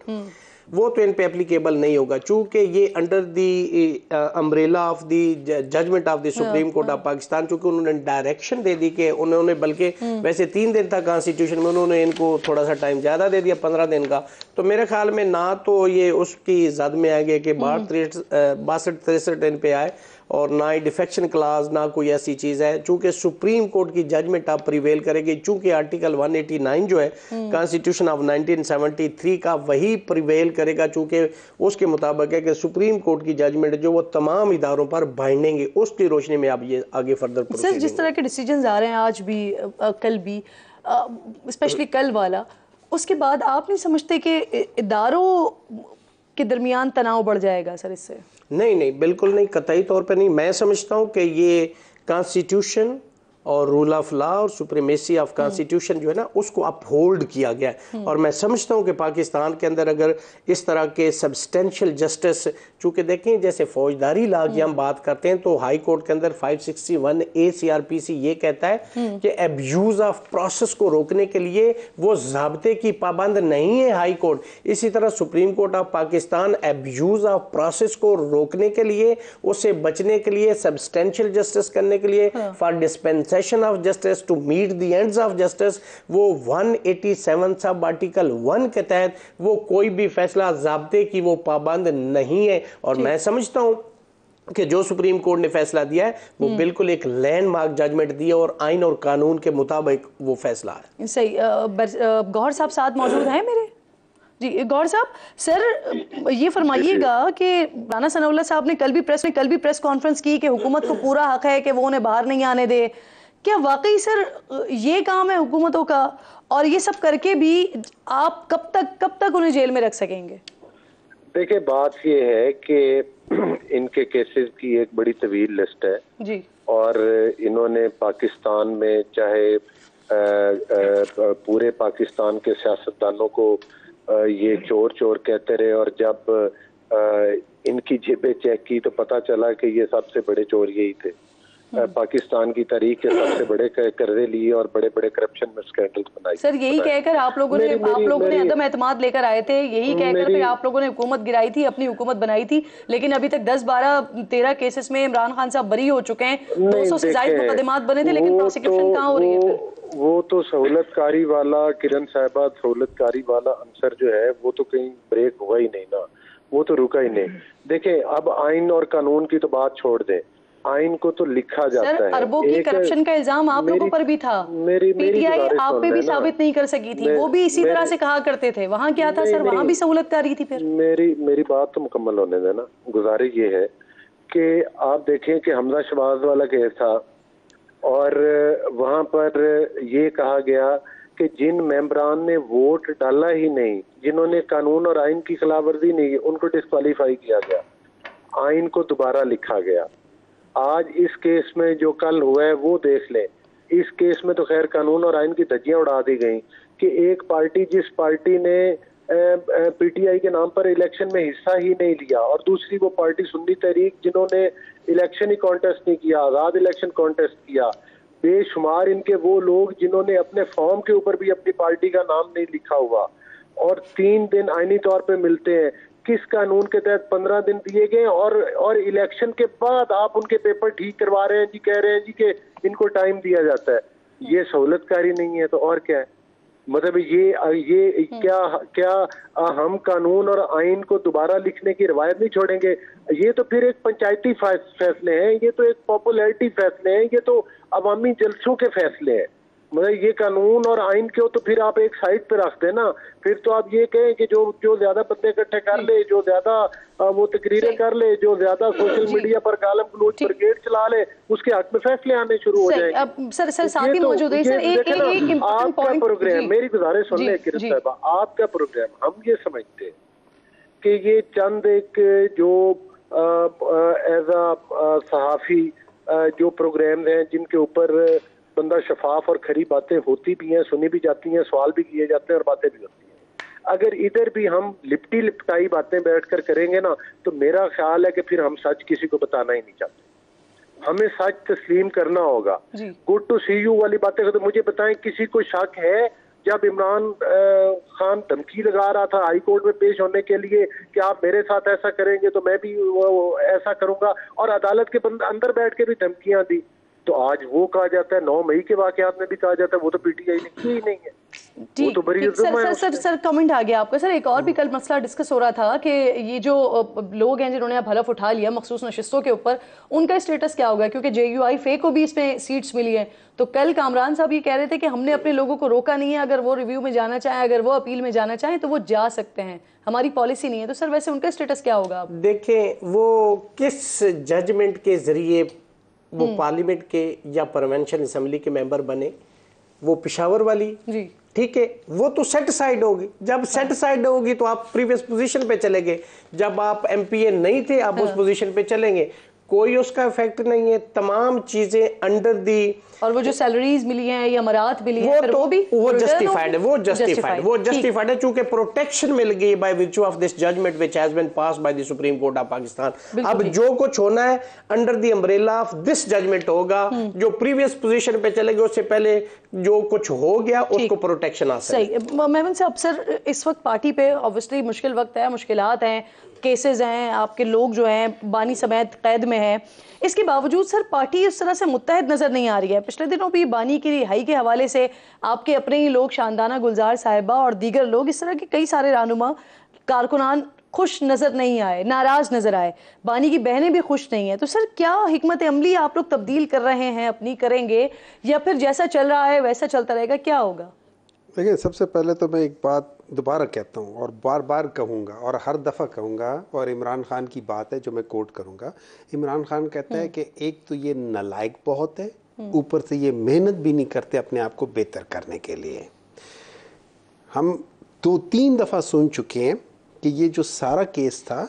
वो तो इन पे एप्लीकेबल नहीं होगा चूँकि ये under the umbrella of the judgement of the supreme court of Pakistan, चूँकि उन्होंने डायरेक्शन दे दी कि उन्होंने बल्कि वैसे 3 दिन था कॉन्स्टिट्यूशन में, उन्होंने इनको थोड़ा सा टाइम ज़्यादा दे दिया 15 दिन का, तो मेरे ख्याल में ना तो ये उसकी जद में आएंगे कि 62-63 इन पे आए और ना ही डिफेक्शन क्लाज ना कोई ऐसी चीज़ है, चूँकि सुप्रीम कोर्ट की जजमेंट आप प्रिवेल करेगी, चूँकि आर्टिकल 189 जो है कॉन्स्टिट्यूशन ऑफ 1973 का वही प्रिवेल करेगा, चूँकि उसके मुताबिक है कि सुप्रीम कोर्ट की जजमेंट जो वो तमाम इदारों पर बाइंडिंग है। उसकी रोशनी में आप ये आगे फर्दर सर जिस तरह के डिसीजन आ रहे हैं आज भी कल भी, स्पेशली कल वाला, उसके बाद आप नहीं समझते कि इदारों के दरमियान तनाव बढ़ जाएगा सर इससे? नहीं नहीं बिल्कुल नहीं, कतई तौर पर नहीं। मैं समझता हूँ कि ये कॉन्स्टिट्यूशन और रूल ऑफ लॉ और सुप्रीमेसी ऑफ कॉन्स्टिट्यूशन जो है ना उसको अपहोल्ड किया गया है और मैं समझता हूँ कि पाकिस्तान के अंदर अगर इस तरह के सब्सटेंशियल जस्टिस, चूँकि देखें जैसे फौजदारी लॉ की हम बात करते हैं तो हाई कोर्ट के अंदर 561A CRPC ये कहता है कि एब्यूज़ ऑफ प्रोसेस को रोकने के लिए वो ज़ाब्ते की पाबंद नहीं है हाई कोर्ट। इसी तरह supreme court of Pakistan abuse of process को रोकने के लिए, उससे बचने के लिए, सब्सटेंशियल जस्टिस करने के लिए, for dispensation of justice to meet the ends of justice, वो 187 सब आर्टिकल 1 के तहत वो कोई भी फैसला ज़ाब्ते की वो पाबंद नहीं है। और मैं समझता हूँ कि जो सुप्रीम कोर्ट ने फैसला दिया है वो बिल्कुल एक लैंडमार्क जजमेंट दिया और आइन और कानून के मुताबिक वो फैसला है। सही। गौहर साहब साथ मौजूद हैं मेरे? जी गौर साहब, सर ये फरमाइएगा कि राना सनाउल्लाह साहब ने कल भी प्रेस कॉन्फ्रेंस की कि हुकूमत को पूरा हक है कि वो उन्हें बाहर नहीं आने दे। क्या वाकई सर ये काम है हुकूमतों का और ये सब करके भी आप कब तक उन्हें जेल में रख सकेंगे? देखिए बात ये है कि इनके केसेस की एक बड़ी तवील लिस्ट है जी। और इन्होंने पाकिस्तान में चाहे पूरे पाकिस्तान के सियासतदानों को ये चोर चोर कहते रहे और जब इनकी जेबें चेक की तो पता चला कि ये सबसे बड़े चोर यही थे। पाकिस्तान की तारीख के सबसे बड़े कर्जे लिए और बड़े बड़े करप्शन में स्कैंडल बनाए। सर यही कहकर आप लोगों ने अदम एतमाद लेकर आए थे, यही कहकर फिर आप लोगों ने हुकूमत गिराई थी, अपनी हुकूमत बनाई थी, लेकिन अभी तक 10-12-13 केसेस में इमरान खान साहब बरी हो चुके हैं। 200 से ज्यादा मुकदमात बने थे लेकिन प्रोसिक्यूशन कहाँ हो रही है? वो तो सहूलतकारी वाला किरण साहिबा, सहूलतकारी वाला अंसर जो है वो तो कहीं ब्रेक हुआ ही नहीं ना, वो तो रुका ही नहीं। देखें अब आइन और कानून की तो बात छोड़ दें, आइन को तो लिखा जाता है। अरबों की करप्शन का इल्जाम आप लोगों पर भी था, पीटीआई आप पे भी साबित नहीं कर सकी थी, वो भी इसी तरह से कहा करते थे। वहाँ क्या था सर, वहाँ भी सहूलतकारी थी। फिर मेरी बात तो मुकम्मल होने देना। गुजारिश ये है कि आप देखें कि हमजा शहबाज वाला केस था और वहाँ पर ये कहा गया कि जिन मेंबरान ने वोट डाला ही नहीं, जिन्होंने कानून और आइन की खिलाफ वर्जी नहीं की, उनको डिस्क्वालीफाई किया गया, आइन को दोबारा लिखा गया। आज इस केस में जो कल हुआ है वो देख लें। इस केस में तो खैर कानून और आइन की धज्जियां उड़ा दी गई कि एक पार्टी, जिस पार्टी ने पीटीआई के नाम पर इलेक्शन में हिस्सा ही नहीं लिया, और दूसरी वो पार्टी सुन्नी तहरीक जिन्होंने इलेक्शन ही कॉन्टेस्ट नहीं किया, आज़ाद इलेक्शन कॉन्टेस्ट किया। बेशुमार इनके वो लोग जिन्होंने अपने फॉर्म के ऊपर भी अपनी पार्टी का नाम नहीं लिखा हुआ, और 3 दिन आइनी तौर पर मिलते हैं। किस कानून के तहत 15 दिन दिए गए और इलेक्शन के बाद आप उनके पेपर ठीक करवा रहे हैं जी, कह रहे हैं जी कि इनको टाइम दिया जाता है। ये सहूलतकारी नहीं है तो और क्या है? मतलब ये क्या हम कानून और आइन को दोबारा लिखने की रवायत नहीं छोड़ेंगे? ये तो फिर एक पंचायती फैसले हैं, ये तो एक पॉपुलैरिटी फैसले हैं, ये तो अवामी जलसों के फैसले हैं। मतलब ये कानून और आइन क्यों तो फिर आप एक साइड पे रख दें ना। फिर तो आप ये कहें कि जो ज्यादा बंदे इकट्ठे कर ले, जो ज्यादा वो तकरीरें कर ले, जो ज्यादा सोशल मीडिया पर गालम गलूज पर गेट चला ले, उसके हक में फैसले आने शुरू हो जाएंगे। सर साथ ही मौजूद है सर, एक आपका प्रोग्राम, मेरी गुजारिश सुन ले किरण साहबा, आपका प्रोग्राम हम ये समझते हैं कि ये चंद एक जो एज अ सहाफी जो प्रोग्राम हैं जिनके ऊपर बंदा शफाफ और खरी बातें होती भी हैं, सुनी भी जाती हैं, सवाल भी किए जाते हैं और बातें भी होती हैं। अगर इधर भी हम लिपटी लिपटाई बातें बैठकर करेंगे ना तो मेरा ख्याल है कि फिर हम सच किसी को बताना ही नहीं चाहते। हमें सच तस्लीम करना होगा। गुड टू सी यू वाली बातें तो मुझे बताएं, किसी को शक है? जब इमरान खान धमकी लगा रहा था हाई कोर्ट में पेश होने के लिए कि आप मेरे साथ ऐसा करेंगे तो मैं भी ऐसा करूंगा, और अदालत के अंदर बैठ के भी धमकियां दी, तो आज वो कहा जाता है, 9 मई के वाकयात में भी कहा जाता है वो तो पीटीआई ने की ही नहीं है। ठीक तो सर कमेंट आ गया आपका। सर एक और भी कल मसला डिस्कस हो रहा था कि ये जो लोग हैं जिन्होंने अब हलफ उठा लिया मखसूस नशिस्तों के ऊपर, उनका स्टेटस क्या होगा? क्योंकि JUIF को भी इसमें सीट्स मिली हैं, तो कल कामरान साहब ये कह रहे थे कि हमने अपने लोगों को रोका नहीं है, अगर वो रिव्यू में जाना चाहें, अगर वो अपील में जाना चाहें तो वो जा सकते हैं, हमारी पॉलिसी नहीं है। तो सर वैसे उनका स्टेटस क्या होगा? देखें वो किस जजमेंट के जरिए वो पार्लियामेंट के या प्रोवेंशल असम्बली के मेंबर बने, वो पेशावर वाली ठीक है वो तो सेट साइड होगी। जब सेट साइड होगी तो आप प्रीवियस पोजीशन पे चले गए, जब आप MPA नहीं थे आप उस पोजीशन पे चलेंगे, कोई उसका इफेक्ट नहीं है। तमाम चीजें अंडर दी, और वो जो सैलरीज मिली हैं या मरात मिली है वो भी वो जस्टिफाइड है क्योंकि प्रोटेक्शन मिल गई by virtue of this judgement which has been passed by the supreme court of Pakistan. अब जो कुछ होना है under the umbrella of this judgement होगा। जो प्रीवियस पोजीशन पे चले गए उससे पहले जो कुछ हो गया उसको प्रोटेक्शन हासिल है। मेमन साहब सर इस वक्त पार्टी पे ऑब्वियसली मुश्किल वक्त है, मुश्किलात हैं, केसेस हैं, आपके लोग जो हैं बानी समेत कैद में हैं, इसके बावजूद सर पार्टी इस तरह से मुत्तहद नजर नहीं आ रही है। पिछले दिनों भी बानी की रिहाई के हवाले से आपके अपने ही लोग शानदाना गुलजार साहिबा और दीगर लोग, इस तरह के कई सारे रहनुमा कारकुनान खुश नजर नहीं आए, नाराज नजर आए, बानी की बहनें भी खुश नहीं है। तो सर क्या हिकमत अमली आप लोग तब्दील कर रहे हैं, अपनी करेंगे, या फिर जैसा चल रहा है वैसा चलता रहेगा, क्या होगा? देखिए सबसे पहले तो मैं एक बात दोबारा कहता हूँ और बार बार कहूँगा और हर दफ़ा कहूँगा, और इमरान खान की बात है जो मैं कोट करूँगा। इमरान खान कहता है कि एक तो ये नालायक बहुत है, ऊपर से ये मेहनत भी नहीं करते अपने आप को बेहतर करने के लिए। हम 2-3 दफ़ा सुन चुके हैं कि ये जो सारा केस था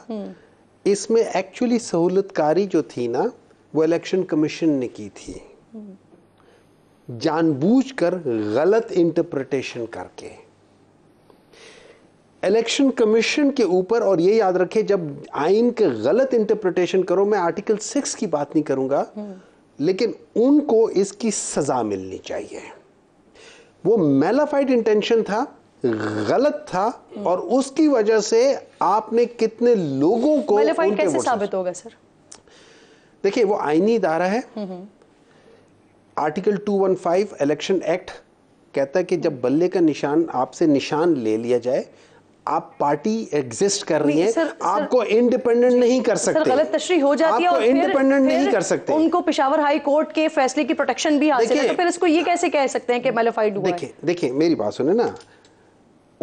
इसमें एक्चुअली सहूलतकारी जो थी ना वो इलेक्शन कमीशन ने की थी जानबूझकर गलत इंटरप्रिटेशन करके। इलेक्शन कमीशन के ऊपर, और ये याद रखें जब आइन के गलत इंटरप्रिटेशन करो, मैं आर्टिकल 6 की बात नहीं करूंगा, लेकिन उनको इसकी सजा मिलनी चाहिए। वो मैलाफाइड इंटेंशन था, गलत था, और उसकी वजह से आपने कितने लोगों को मैलाफाइड कैसे साबित होगा सर? देखिए वो आईनी इदारा है, आर्टिकल 215 इलेक्शन एक्ट कहता है कि जब बल्ले का निशान आपसे निशान ले लिया जाए, आप पार्टी एग्जिस्ट कर रही है, आपको इंडिपेंडेंट नहीं कर सकते। गलत तशरीह हो जाती है, आपको इंडिपेंडेंट नहीं कर सकते। उनको पेशावर हाई कोर्ट के फैसले की प्रोटेक्शन भी हासिल है, तो फिर इसको ये कैसे कह सकते हैं कि मैलिफाइड हुआ है? देखिए मेरी बात सुने ना,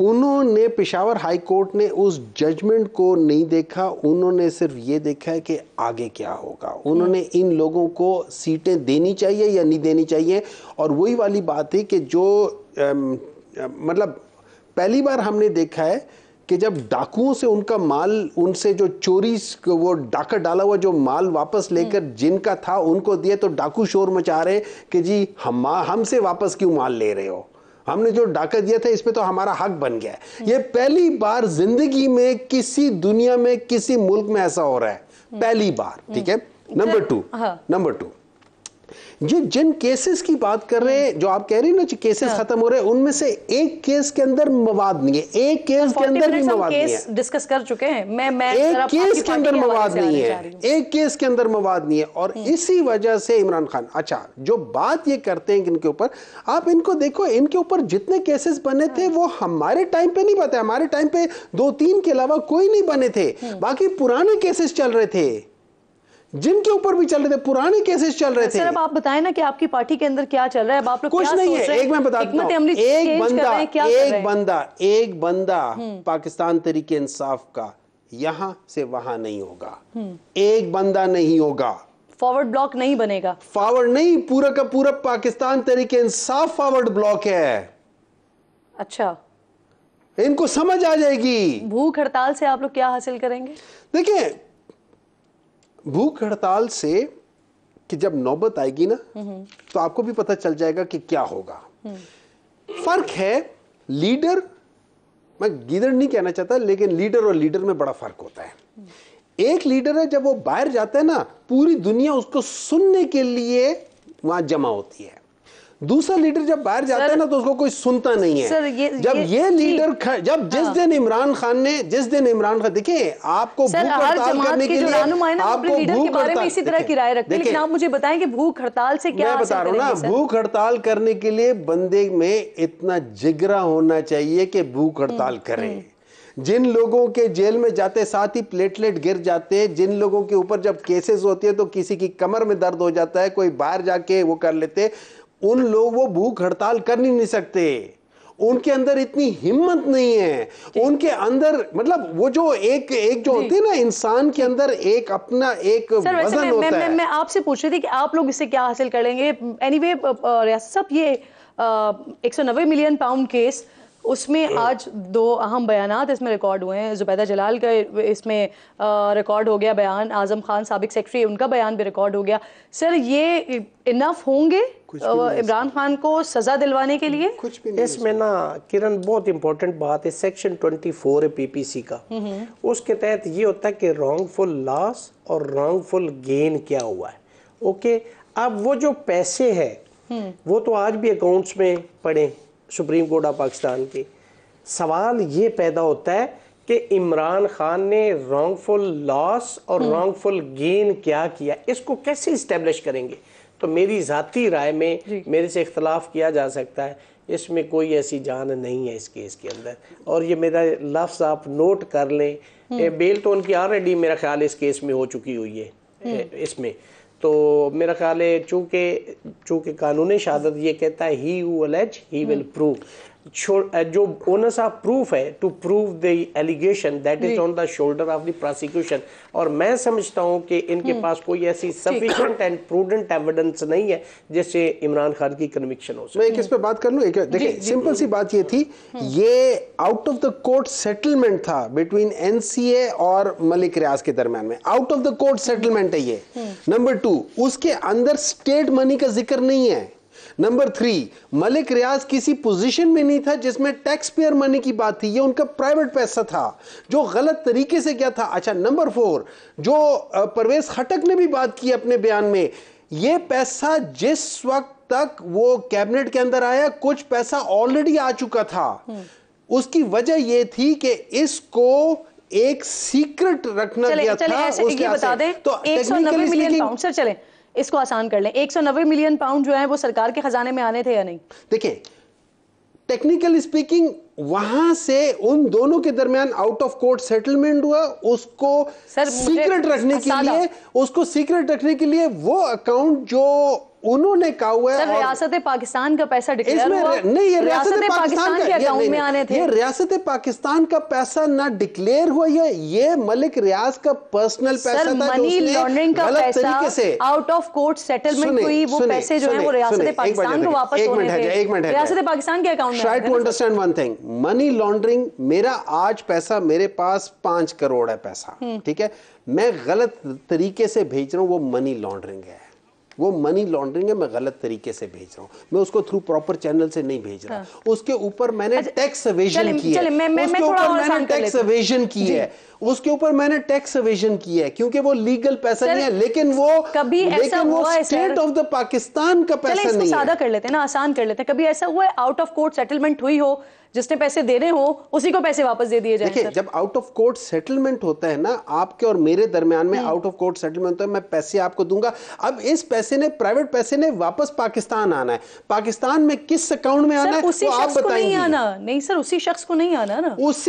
उन्होंने पेशावर हाई कोर्ट ने उस जजमेंट को नहीं देखा, उन्होंने सिर्फ ये देखा है कि आगे क्या होगा। उन्होंने इन लोगों को सीटें देनी चाहिए या नहीं देनी चाहिए, और वही वाली बात है कि जो मतलब पहली बार हमने देखा है कि जब डाकुओं से उनका माल, उनसे जो चोरी वो डाका डाला हुआ जो माल वापस लेकर जिनका था उनको दिए, तो डाकू शोर मचा रहे कि जी हमसे वापस क्यों माल ले रहे हो, हमने जो डाका दिया था इस पे तो हमारा हक बन गया है। ये पहली बार जिंदगी में किसी दुनिया में किसी मुल्क में ऐसा हो रहा है, पहली बार। ठीक है, नंबर टू ये जिन केसेस की बात कर रहे हैं, जो आप कह रहे हैं ना जो केसेस खत्म हो रहे हैं, उनमें से एक केस के अंदर मवाद नहीं है, एक केस के अंदर भी मवाद नहीं है। डिस्कस कर चुके हैं, मैं एक केस के अंदर मवाद नहीं है, एक केस के अंदर मवाद नहीं है। और इसी वजह से इमरान खान, अच्छा जो बात ये करते हैं इनके ऊपर, आप इनको देखो, इनके ऊपर जितने केसेस बने थे वो हमारे टाइम पे नहीं बने, हमारे टाइम पे 2-3 के अलावा कोई नहीं बने थे, बाकी पुराने केसेस चल रहे थे, जिनके ऊपर भी चल रहे थे पुराने केसेस चल रहे थे। सर अब आप बताएं ना कि आपकी पार्टी के अंदर क्या चल रहा है, अब आप लोग कुछ नहीं है। एक मैं बताता हूं, एक बंदा पाकिस्तान तरीके इंसाफ का यहां से वहां नहीं होगा, एक बंदा नहीं होगा, फॉरवर्ड ब्लॉक नहीं बनेगा, फॉरवर्ड नहीं, पूरा का पूरा पाकिस्तान तरीके इंसाफ फॉरवर्ड ब्लॉक है। अच्छा, इनको समझ आ जाएगी। भूख हड़ताल से आप लोग क्या हासिल करेंगे? देखिए भूख हड़ताल से कि जब नौबत आएगी ना तो आपको भी पता चल जाएगा कि क्या होगा। फर्क है लीडर, मैं गीदड़ नहीं कहना चाहता, लेकिन लीडर और लीडर में बड़ा फर्क होता है। एक लीडर है जब वो बाहर जाता है ना पूरी दुनिया उसको सुनने के लिए वहां जमा होती है, दूसरा लीडर जब बाहर जाता है ना तो उसको कोई सुनता नहीं है। जिस दिन इमरान खान देखिए आपको भूख हड़ताल करने के लिए आपको भूख हड़ताल इसी तरह की राय रखते हैं, लेकिन आप मुझे बताएं कि भूख हड़ताल से क्या? मैं बता रहा हूँ ना, भूख हड़ताल करने के लिए बंदे में इतना जिगरा होना चाहिए कि भूख हड़ताल करें। जिन लोगों के जेल में जाते साथ ही प्लेटलेट गिर जाते हैं, जिन लोगों के ऊपर जब केसेस होते हैं तो किसी की कमर में दर्द हो जाता है, कोई बाहर जाके वो कर लेते, उन लोग वो भूख हड़ताल कर नहीं सकते, उनके अंदर इतनी हिम्मत नहीं है, उनके अंदर मतलब वो जो एक जो होती है ना इंसान के अंदर एक अपना एक वजन होता है। मैं आपसे पूछ रही थी कि आप लोग इससे क्या हासिल करेंगे? एनीवे रियासत साहब, ये 190 मिलियन पाउंड केस, उसमें आज 2 अहम बयानात इसमें रिकॉर्ड हुए हैं। ज़ुबैदा जलाल का इसमें रिकॉर्ड हो गया बयान, आज़म खान साबिक सेक्रेटरी उनका बयान भी रिकॉर्ड हो गया। सर ये इनफ होंगे इमरान खान को सज़ा दिलवाने के लिए? कुछ भी नहीं। इसमें ना किरण बहुत इंपॉर्टेंट बात है, सेक्शन 24 है पीपीसी का, उसके तहत ये होता है कि रॉन्गफुल लॉस और रॉन्गफुल गेन क्या हुआ है। ओके, अब वो जो पैसे हैं वो तो आज भी अकाउंट्स में पड़े सुप्रीम कोर्ट ऑफ पाकिस्तान की। सवाल ये पैदा होता है कि इमरान खान ने रॉन्गफुल लॉस और रॉन्गफुल गेन क्या किया, इसको कैसे इस्टेब्लिश करेंगे? तो मेरी ज़ाती राय में मेरे से इख्तलाफ किया जा सकता है, इसमें कोई ऐसी जान नहीं है इस केस के अंदर। और ये मेरा लफ्ज़ आप नोट कर लें, बेल तो उनकी ऑलरेडी मेरा ख्याल इस केस में हो चुकी हुई है। इसमें तो मेरा ख्याल है चूँकि कानून शहादत ये कहता है he who allege he will prove, जो onus of proof है to prove the allegation that is on the shoulder of the prosecution. और मैं समझता हूँ कि इनके पास कोई ऐसी sufficient and prudent evidence नहीं है जिससे इमरान खान की conviction हो सके. मैं एक इस पे बात कर लूँ. एक देखिए सिंपल सी बात ये थी, ये out of the court settlement था between NCA और मलिक रियाज के दरम्यान में. out of the court settlement है ये. नंबर 2, उसके अंदर स्टेट मनी का जिक्र नहीं है. नंबर 3, मलिक रियाज किसी पोजीशन में नहीं था जिसमें टैक्स पेयर मनी की बात थी. ये उनका प्राइवेट पैसा था जो गलत तरीके से क्या था. अच्छा, नंबर 4, जो परवेज हटक ने भी बात की अपने बयान में, ये पैसा जिस वक्त तक वो कैबिनेट के अंदर आया कुछ पैसा ऑलरेडी आ चुका था. उसकी वजह ये थी कि इसको एक सीक्रेट रखना गया था. ये बता दें तो 190 मिलियन पाउंड, सर चले इसको आसान कर लें, 190 मिलियन पाउंड जो है वो सरकार के खजाने में आने थे या नहीं. देखिए टेक्निकल स्पीकिंग वहां से उन दोनों के दरमियान आउट ऑफ कोर्ट सेटलमेंट हुआ. उसको सीक्रेट रखने के लिए वो अकाउंट जो उन्होंने कहा हुआ है, रियासत पाकिस्तान का पैसा डिक्लेयर हुआ नहीं. ये रियासत पाकिस्तान के अकाउंट में आने थे. ये रियासत पाकिस्तान का पैसा ना डिक्लेयर हुआ, ये मलिक रियाज का पर्सनल पैसा था. मनी लॉन्ड्रिंग का पैसा आउट ऑफ कोर्ट सेटलमेंट हुई, वो पैसे जो है वो रियासत पाकिस्तान को वापस होने थे. रियासत पाकिस्तान के अकाउंट में. Try to understand one thing. Money laundering, मेरा आज पैसा, मेरे पास 5 करोड़ है पैसा, ठीक है, मैं गलत तरीके से भेज रहा हूँ, वो मनी लॉन्ड्रिंग है. वो मनी लॉन्ड्रिंग है, मैं गलत तरीके से भेज रहा हूँ, मैं उसको थ्रू प्रॉपर चैनल से नहीं भेज रहा. उसके ऊपर मैंने टैक्स एवेजन की है, उसके ऊपर मैंने टैक्स एवेजन की है क्योंकि वो लीगल पैसा नहीं है. लेकिन वो कभी ऐसा हुआ है, स्टेट ऑफ द पाकिस्तान का पैसा नहीं है. इसको सादा कर लेते हैं ना, आसान कर लेते हैं. कभी ऐसा हुआ है आउट ऑफ कोर्ट सेटलमेंट हुई हो, जिसने पैसे देने हो उसी को पैसे वापस दे दिए जाएं? देखिए जब आउट ऑफ कोर्ट सेटलमेंट होता है ना, आपके और मेरे दरमियान में आउट ऑफ कोर्ट सेटलमेंट होता है, मैं पैसे आपको दूंगा, अब इस पैसे ने, प्राइवेट पैसे ने वापस पाकिस्तान आना है. पाकिस्तान में किस अकाउंट में आना है वो आप बताइए. नहीं सर, उसी शख्स को नहीं आना ना, उस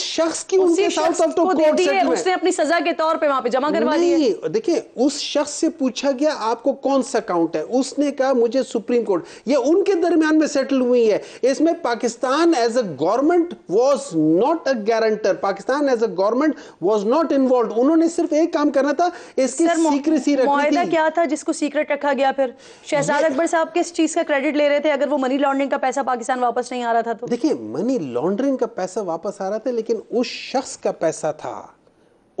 शख्स की उसने अपनी सजा के तौर पर वहां पर जमा करवा दी. देखिए उस शख्स से पूछा गया आपको कौन सा अकाउंट है, उसने कहा मुझे सुप्रीम कोर्ट. ये उनके दरमियान में सेटल हुई है. इसमें Pakistan as a government was not a guarantor. Pakistan as a government was not involved. उन्होंने सिर्फ एक काम करना था, इसकी secrecy रखनी थी. मुआयदा क्या था जिसको secret रखा गया? फिर शहजाद अकबर साहब किस चीज का क्रेडिट ले रहे थे अगर वो मनी लॉन्ड्रिंग का पैसा पाकिस्तान वापस नहीं आ रहा था? तो देखिए मनी लॉन्ड्रिंग का पैसा वापस आ रहा था लेकिन उस शख्स का पैसा था,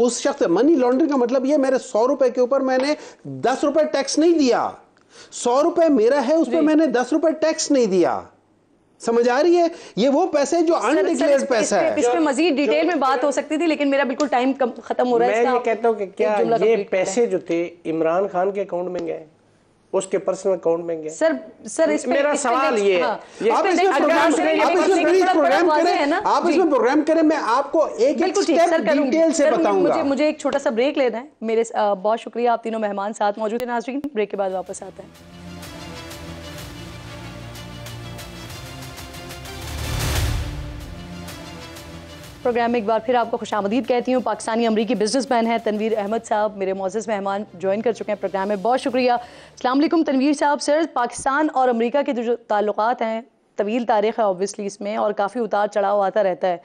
उस शख्स. मनी लॉन्ड्रिंग का मतलब ये, मेरे 100 रुपए के ऊपर मैंने 10 रुपए टैक्स नहीं दिया, 100 रुपए मेरा है उस पर मैंने 10 रुपए टैक्स नहीं दिया. समझ आ रही है? ये वो पैसे जो अनडिक्लेयर्ड पैसा है. इस पे मजीद डिटेल में बात हो सकती थी लेकिन मेरा बिल्कुल टाइम खत्म हो रहा है. मैं ये कहता हूं कि क्या ये पैसे जो थे इमरान खान के अकाउंट में गए, उसके पर्सनल अकाउंट में गए? सर इस पे मेरा सवाल ये है, आप इसमें प्रोग्राम करें, मैं आपको एक एक स्टेप डिटेल से बताऊंगा. मुझे एक छोटा सा ब्रेक लेना है. मेरे बहुत शुक्रिया, आप तीनों मेहमान साथ मौजूद हैं. नाज़रीन ब्रेक के बाद वापस आते हैं. प्रोग्राम में एक बार फिर आपको खुशामदीद कहती हूँ. पाकिस्तानी अमरीकी बिजनेसमैन है तनवीर अहमद साहब, मेरे मोअज़्ज़ज़ मेहमान ज्वाइन कर चुके हैं प्रोग्राम में. बहुत शुक्रिया. अस्सलाम वालेकुम तनवीर साहब. सर पाकिस्तान और अमरीका के जो ताल्लुकात हैं, तवील तारीख़ है ऑब्वियसली इसमें और काफ़ी उतार चढ़ाव आता रहता है.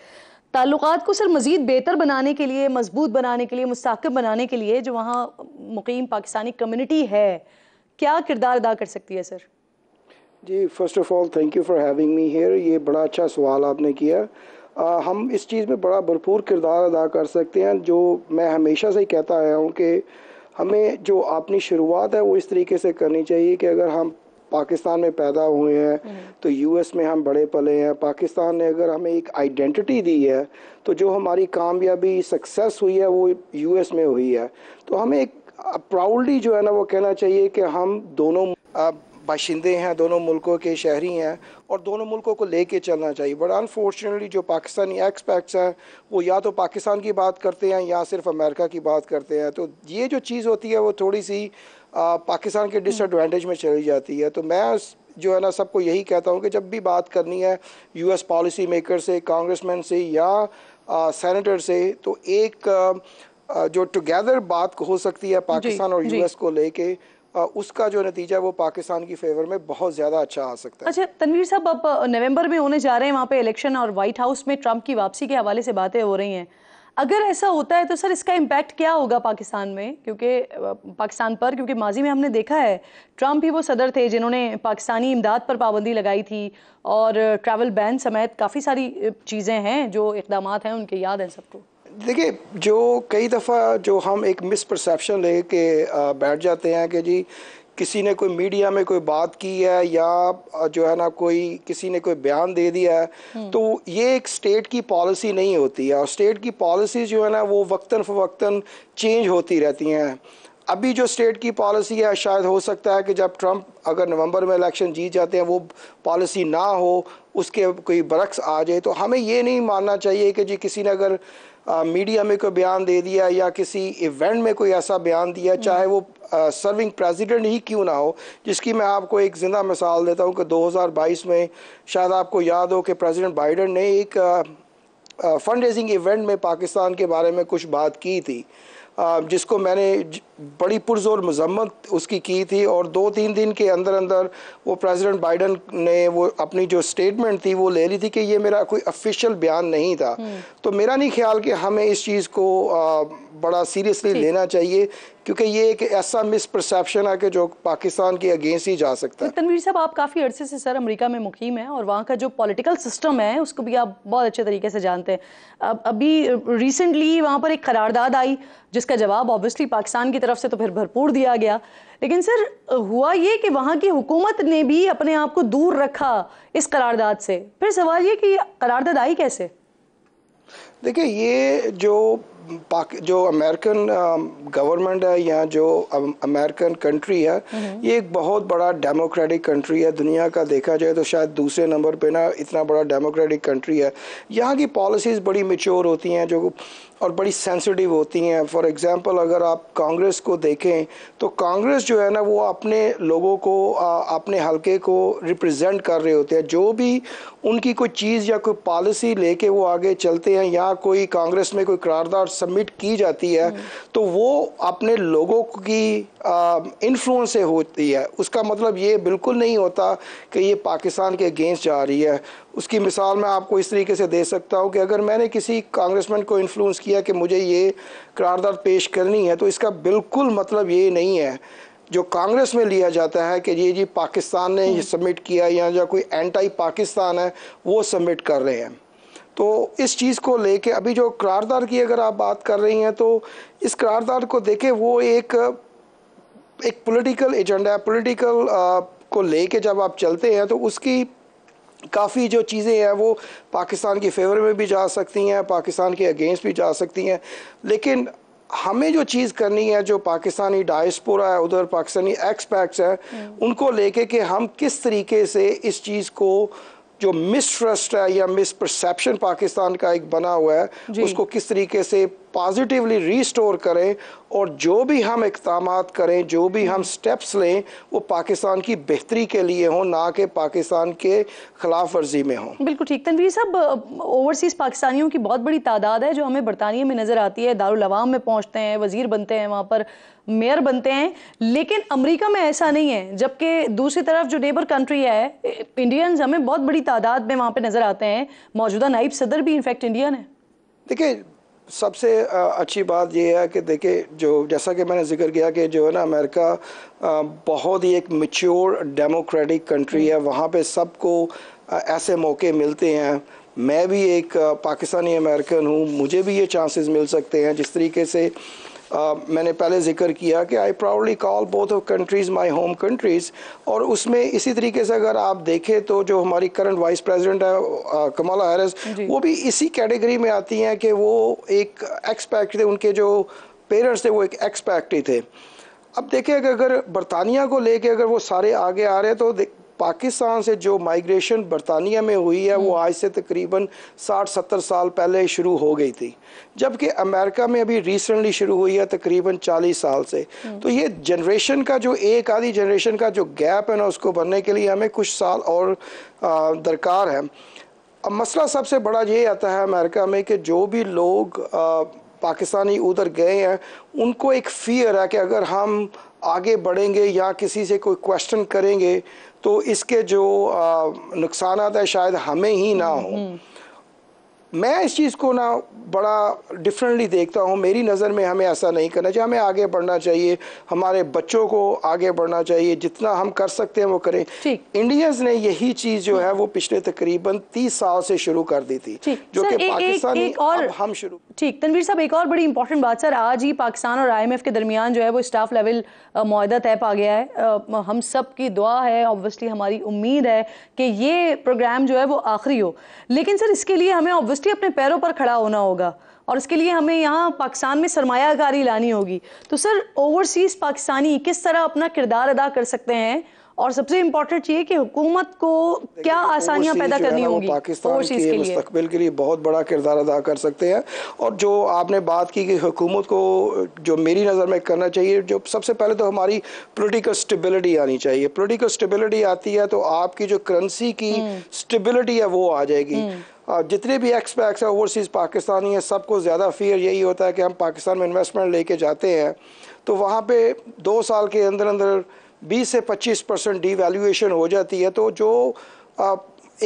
ताल्लुकात को सर मज़ीद बेहतर बनाने के लिए, मजबूत बनाने के लिए, मुस्तहकम बनाने के लिए जो वहाँ मुक़ीम पाकिस्तानी कम्यूनिटी है क्या किरदार अदा कर सकती है? Sir ji, first of all thank you for having me here. ये बड़ा अच्छा सवाल आपने किया. हम इस चीज़ में बड़ा भरपूर किरदार अदा कर सकते हैं. जो मैं हमेशा से ही कहता आया हूँ कि हमें जो अपनी शुरुआत है वो इस तरीके से करनी चाहिए कि अगर हम पाकिस्तान में पैदा हुए हैं तो यूएस में हम बड़े पले हैं. पाकिस्तान ने अगर हमें एक आइडेंटिटी दी है तो जो हमारी कामयाबी सक्सेस हुई है वो यूएस में हुई है. तो हमें एक प्राउडली जो है ना वो कहना चाहिए कि हम दोनों बाशिंदे हैं, दोनों मुल्कों के शहरी हैं और दोनों मुल्कों को लेके चलना चाहिए. बट अनफॉर्चुनेटली जो पाकिस्तानी एक्सपर्ट्स हैं वो या तो पाकिस्तान की बात करते हैं या सिर्फ अमेरिका की बात करते हैं. तो ये जो चीज़ होती है वो थोड़ी सी पाकिस्तान के डिसएडवांटेज में चली जाती है. तो मैं जो है ना सबको यही कहता हूँ कि जब भी बात करनी है यूएस पॉलिसी मेकर से, कांग्रेसमैन से या सेनेटर से, तो एक जो टुगेदर बात हो सकती है पाकिस्तान और यूएस को लेके, उसका जो नतीजा वो पाकिस्तान की फेवर में बहुत ज़्यादा अच्छा आ सकता है। अच्छा तनवीर साहब, अब नवंबर में होने जा रहे हैं वहाँ पे इलेक्शन और व्हाइट हाउस में ट्रंप की वापसी के हवाले से बातें हो रही हैं। अगर ऐसा होता है तो सर इसका इम्पैक्ट क्या होगा पाकिस्तान में, क्योंकि पाकिस्तान पर, क्योंकि माजी में हमने देखा है ट्रंप ही वो सदर थे जिन्होंने पाकिस्तानी इमदाद पर पाबंदी लगाई थी और ट्रैवल बैन समेत काफ़ी सारी चीज़ें हैं जो इकदामात हैं उनके याद हैं सबको। देखिए जो कई दफ़ा जो हम एक मिसपरसेप्शन ले के बैठ जाते हैं कि जी किसी ने कोई मीडिया में कोई बात की है या जो है ना कोई किसी ने कोई बयान दे दिया है, तो ये एक स्टेट की पॉलिसी नहीं होती है और स्टेट की पॉलिसी जो है ना वो वक्तन फवक्तन चेंज होती रहती हैं। अभी जो स्टेट की पॉलिसी है शायद हो सकता है कि जब ट्रंप अगर नवंबर में इलेक्शन जीत जाते हैं वो पॉलिसी ना हो, उसके कोई बरक्स आ जाए। तो हमें ये नहीं मानना चाहिए कि जी किसी ने अगर मीडिया में कोई बयान दे दिया या किसी इवेंट में कोई ऐसा बयान दिया, चाहे वो सर्विंग प्रेसिडेंट ही क्यों ना हो, जिसकी मैं आपको एक ज़िंदा मिसाल देता हूँ कि 2022 में शायद आपको याद हो कि प्रेसिडेंट बाइडन ने एक फंड रेजिंग इवेंट में पाकिस्तान के बारे में कुछ बात की थी जिसको मैंने बड़ी पुरजोर मजम्मत उसकी की थी और 2-3 दिन के अंदर अंदर वो प्रेसिडेंट बाइडन ने वो अपनी जो स्टेटमेंट थी वो ले ली थी कि ये मेरा कोई ऑफिशियल बयान नहीं था। तो मेरा नहीं ख्याल कि हमें इस चीज़ को बड़ा सीरियसली लेना चाहिए, क्योंकि ये एक ऐसा मिसपरसेप्शन है कि जो पाकिस्तान के अगेंस्ट ही जा सकता है। तनवीर साहब, आप काफ़ी अरसे से सर अमेरिका में मुकीम हैं और वहाँ का जो पॉलिटिकल सिस्टम है उसको भी आप बहुत अच्छे तरीके से जानते हैं। अब अभी रिसेंटली वहाँ पर एक करारदाद आई जिसका जवाब ऑब्वियसली पाकिस्तान की तरफ से तो फिर भरपूर दिया गया, लेकिन सर हुआ ये कि वहाँ की हुकूमत ने भी अपने आप को दूर रखा इस करारदाद से। फिर सवाल ये कि करारदाद आई कैसे? देखिए ये जो अमेरिकन गवर्नमेंट है या जो अमेरिकन कंट्री है ये एक बहुत बड़ा डेमोक्रेटिक कंट्री है, दुनिया का देखा जाए तो शायद दूसरे नंबर पे ना इतना बड़ा डेमोक्रेटिक कंट्री है। यहाँ की पॉलिसीज़ बड़ी मेच्योर होती हैं जो और बड़ी सेंसिटिव होती हैं। फॉर एग्जांपल अगर आप कांग्रेस को देखें तो कांग्रेस जो है ना वो अपने लोगों को अपने हलके को रिप्रेजेंट कर रहे होते हैं। जो भी उनकी कोई चीज़ या कोई पॉलिसी लेके वो आगे चलते हैं या कोई कांग्रेस में कोई करारदाद सबमिट की जाती है तो वो अपने लोगों की इन्फ्लुएंस से होती है। उसका मतलब ये बिल्कुल नहीं होता कि ये पाकिस्तान के अगेंस्ट जा रही है। उसकी मिसाल मैं आपको इस तरीके से दे सकता हूँ कि अगर मैंने किसी कांग्रेसमैन को इन्फ्लुएंस किया कि मुझे ये करारदाद पेश करनी है तो इसका बिल्कुल मतलब ये नहीं है जो कांग्रेस में लिया जाता है कि ये जी पाकिस्तान ने ये सबमिट किया या जो कोई एंटी पाकिस्तान है वो सबमिट कर रहे हैं। तो इस चीज़ को लेके अभी जो करारदाद की अगर आप बात कर रही हैं तो इस करारदाद को देखें वो एक पॉलिटिकल एजेंडा है। पॉलिटिकल को लेके जब आप चलते हैं तो उसकी काफ़ी जो चीज़ें हैं वो पाकिस्तान की फेवर में भी जा सकती हैं, पाकिस्तान के अगेंस्ट भी जा सकती हैं। लेकिन हमें जो चीज़ करनी है जो पाकिस्तानी डायस्पोरा है, उधर पाकिस्तानी एक्सपैक्ट्स हैं, उनको लेके कि हम किस तरीके से इस चीज़ को जो मिसट्रस्ट है या मिसपरसेप्शन पाकिस्तान का एक बना हुआ है उसको किस तरीके से पॉजिटिवली रिस्टोर करें और जो भी हम इकदाम करें, जो भी हम स्टेप्स लें वो पाकिस्तान की बेहतरी के लिए हों, ना कि पाकिस्तान के खिलाफ वर्जी में हों। बिल्कुल ठीक। तनवीर साहब, ओवरसीज़ पाकिस्तानियों की बहुत बड़ी तादाद है जो हमें बरतानिया में नज़र आती है, दारुल अवाम में पहुँचते हैं, वज़ीर बनते हैं, वहाँ पर मेयर बनते हैं, लेकिन अमेरिका में ऐसा नहीं है। जबकि दूसरी तरफ जो नेबर कंट्री है इंडियंस हमें बहुत बड़ी तादाद में वहाँ पर नज़र आते हैं, मौजूदा नायब सदर भी इनफैक्ट इंडियन है। देखिए सबसे अच्छी बात यह है कि देखिए जो जैसा कि मैंने जिक्र किया कि जो है ना अमेरिका बहुत ही एक मैच्योर डेमोक्रेटिक कंट्री है, वहाँ पे सबको ऐसे मौके मिलते हैं। मैं भी एक पाकिस्तानी अमेरिकन हूँ, मुझे भी ये चांसेस मिल सकते हैं। जिस तरीके से मैंने पहले जिक्र किया कि I proudly call both of countries my home countries, और उसमें इसी तरीके से अगर आप देखें तो जो हमारी करंट वाइस प्रेसिडेंट है कमला हैरिस वो भी इसी कैटेगरी में आती हैं कि वो एक एक्सपैक्ट थे, उनके जो पेरेंट्स थे वो एक एक्सपैक्ट ही थे। अब देखें अगर बरतानिया को लेके अगर वो सारे आगे आ रहे हैं तो पाकिस्तान से जो माइग्रेशन बरतानिया में हुई है वो आज से तकरीबन 60-70 साल पहले शुरू हो गई थी, जबकि अमेरिका में अभी रिसेंटली शुरू हुई है तकरीबन 40 साल से। तो ये जनरेशन का जो एक आधी जनरेशन का जो गैप है ना उसको भरने के लिए हमें कुछ साल और दरकार है। अब मसला सबसे बड़ा ये आता है अमेरिका में कि जो भी लोग पाकिस्तानी उधर गए हैं उनको एक फियर है कि अगर हम आगे बढ़ेंगे या किसी से कोई क्वेश्चन करेंगे तो इसके जो नुकसानात है शायद हमें ही ना हो। मैं इस चीज़ को ना बड़ा डिफरेंटली देखता हूँ। मेरी नज़र में हमें ऐसा नहीं करना चाहिए, हमें आगे बढ़ना चाहिए, हमारे बच्चों को आगे बढ़ना चाहिए, जितना हम कर सकते हैं वो करें। इंडियंस ने यही चीज़ जो है वो पिछले तकरीबन 30 साल से शुरू कर दी थी, जो कि पाकिस्तानी अब हम शुरू। ठीक तनवीर साहब, एक और बड़ी इंपॉर्टेंट बात सर, आज ही पाकिस्तान और IMF के दरमियान जो है वो स्टाफ लेवल मुआहदा तय पा गया है। हम सब की दुआ है, ऑब्वियसली हमारी उम्मीद है कि ये प्रोग्राम जो है वो आखिरी हो, लेकिन सर इसके लिए हमें ऑब्वियसली अपने पैरों पर खड़ा होना होगा और इसके लिए हमें यहाँ पाकिस्तान में सरमायाकारी लानी होगी। तो सर ओवरसीज पाकिस्तानी किस तरह अपना किरदार अदा कर सकते हैं और सबसे इम्पोर्टेंट ये कि हुकूमत को क्या आसानियाँ पैदा करनी होगी पाकिस्तान के मुस्तकबिल के लिए? बहुत बड़ा किरदार अदा कर सकते हैं। और जो आपने बात की कि हुकूमत को जो मेरी नज़र में करना चाहिए, जो सबसे पहले तो हमारी पॉलिटिकल स्टेबिलिटी आनी चाहिए। पॉलिटिकल स्टेबिलिटी आती है तो आपकी जो करेंसी की स्टेबिलिटी है वो आ जाएगी। जितने भी एक्सपैक्ट्स हैं ओवरसीज़ पाकिस्तानी हैं, सबको ज़्यादा फियर यही होता है कि हम पाकिस्तान में इन्वेस्टमेंट लेके जाते हैं तो वहाँ पे 2 साल के अंदर अंदर 20 से 25% डीवैल्यूएशन हो जाती है। तो जो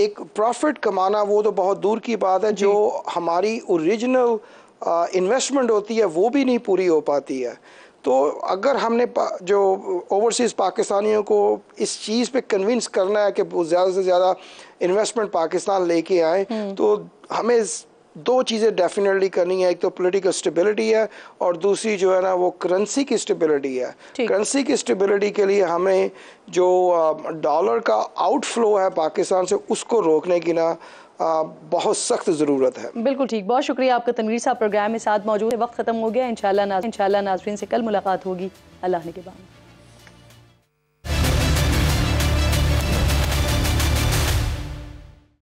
एक प्रॉफिट कमाना वो तो बहुत दूर की बात है, जो हमारी ओरिजिनल इन्वेस्टमेंट होती है वो भी नहीं पूरी हो पाती है। तो अगर हमने जो ओवरसीज़ पाकिस्तानियों को इस चीज़ पे कन्विंस करना है कि ज़्यादा से ज़्यादा इन्वेस्टमेंट पाकिस्तान लेके आए, तो हमें 2 चीज़ें डेफिनेटली करनी है। एक तो पॉलिटिकल स्टेबिलिटी है और दूसरी जो है ना वो करेंसी की स्टेबिलिटी है। करेंसी की स्टेबिलिटी के लिए हमें जो डॉलर का आउटफ्लो है पाकिस्तान से उसको रोकने की ना बहुत सख्त ज़रूरत है। बिल्कुल ठीक, बहुत शुक्रिया आपका तनवीर साहब प्रोग्राम में साथ मौजूद है। वक्त ख़त्म हो गया, इंशाल्लाह नाज़रीन से कल मुलाकात होगी। अल्लाह ने के बाद।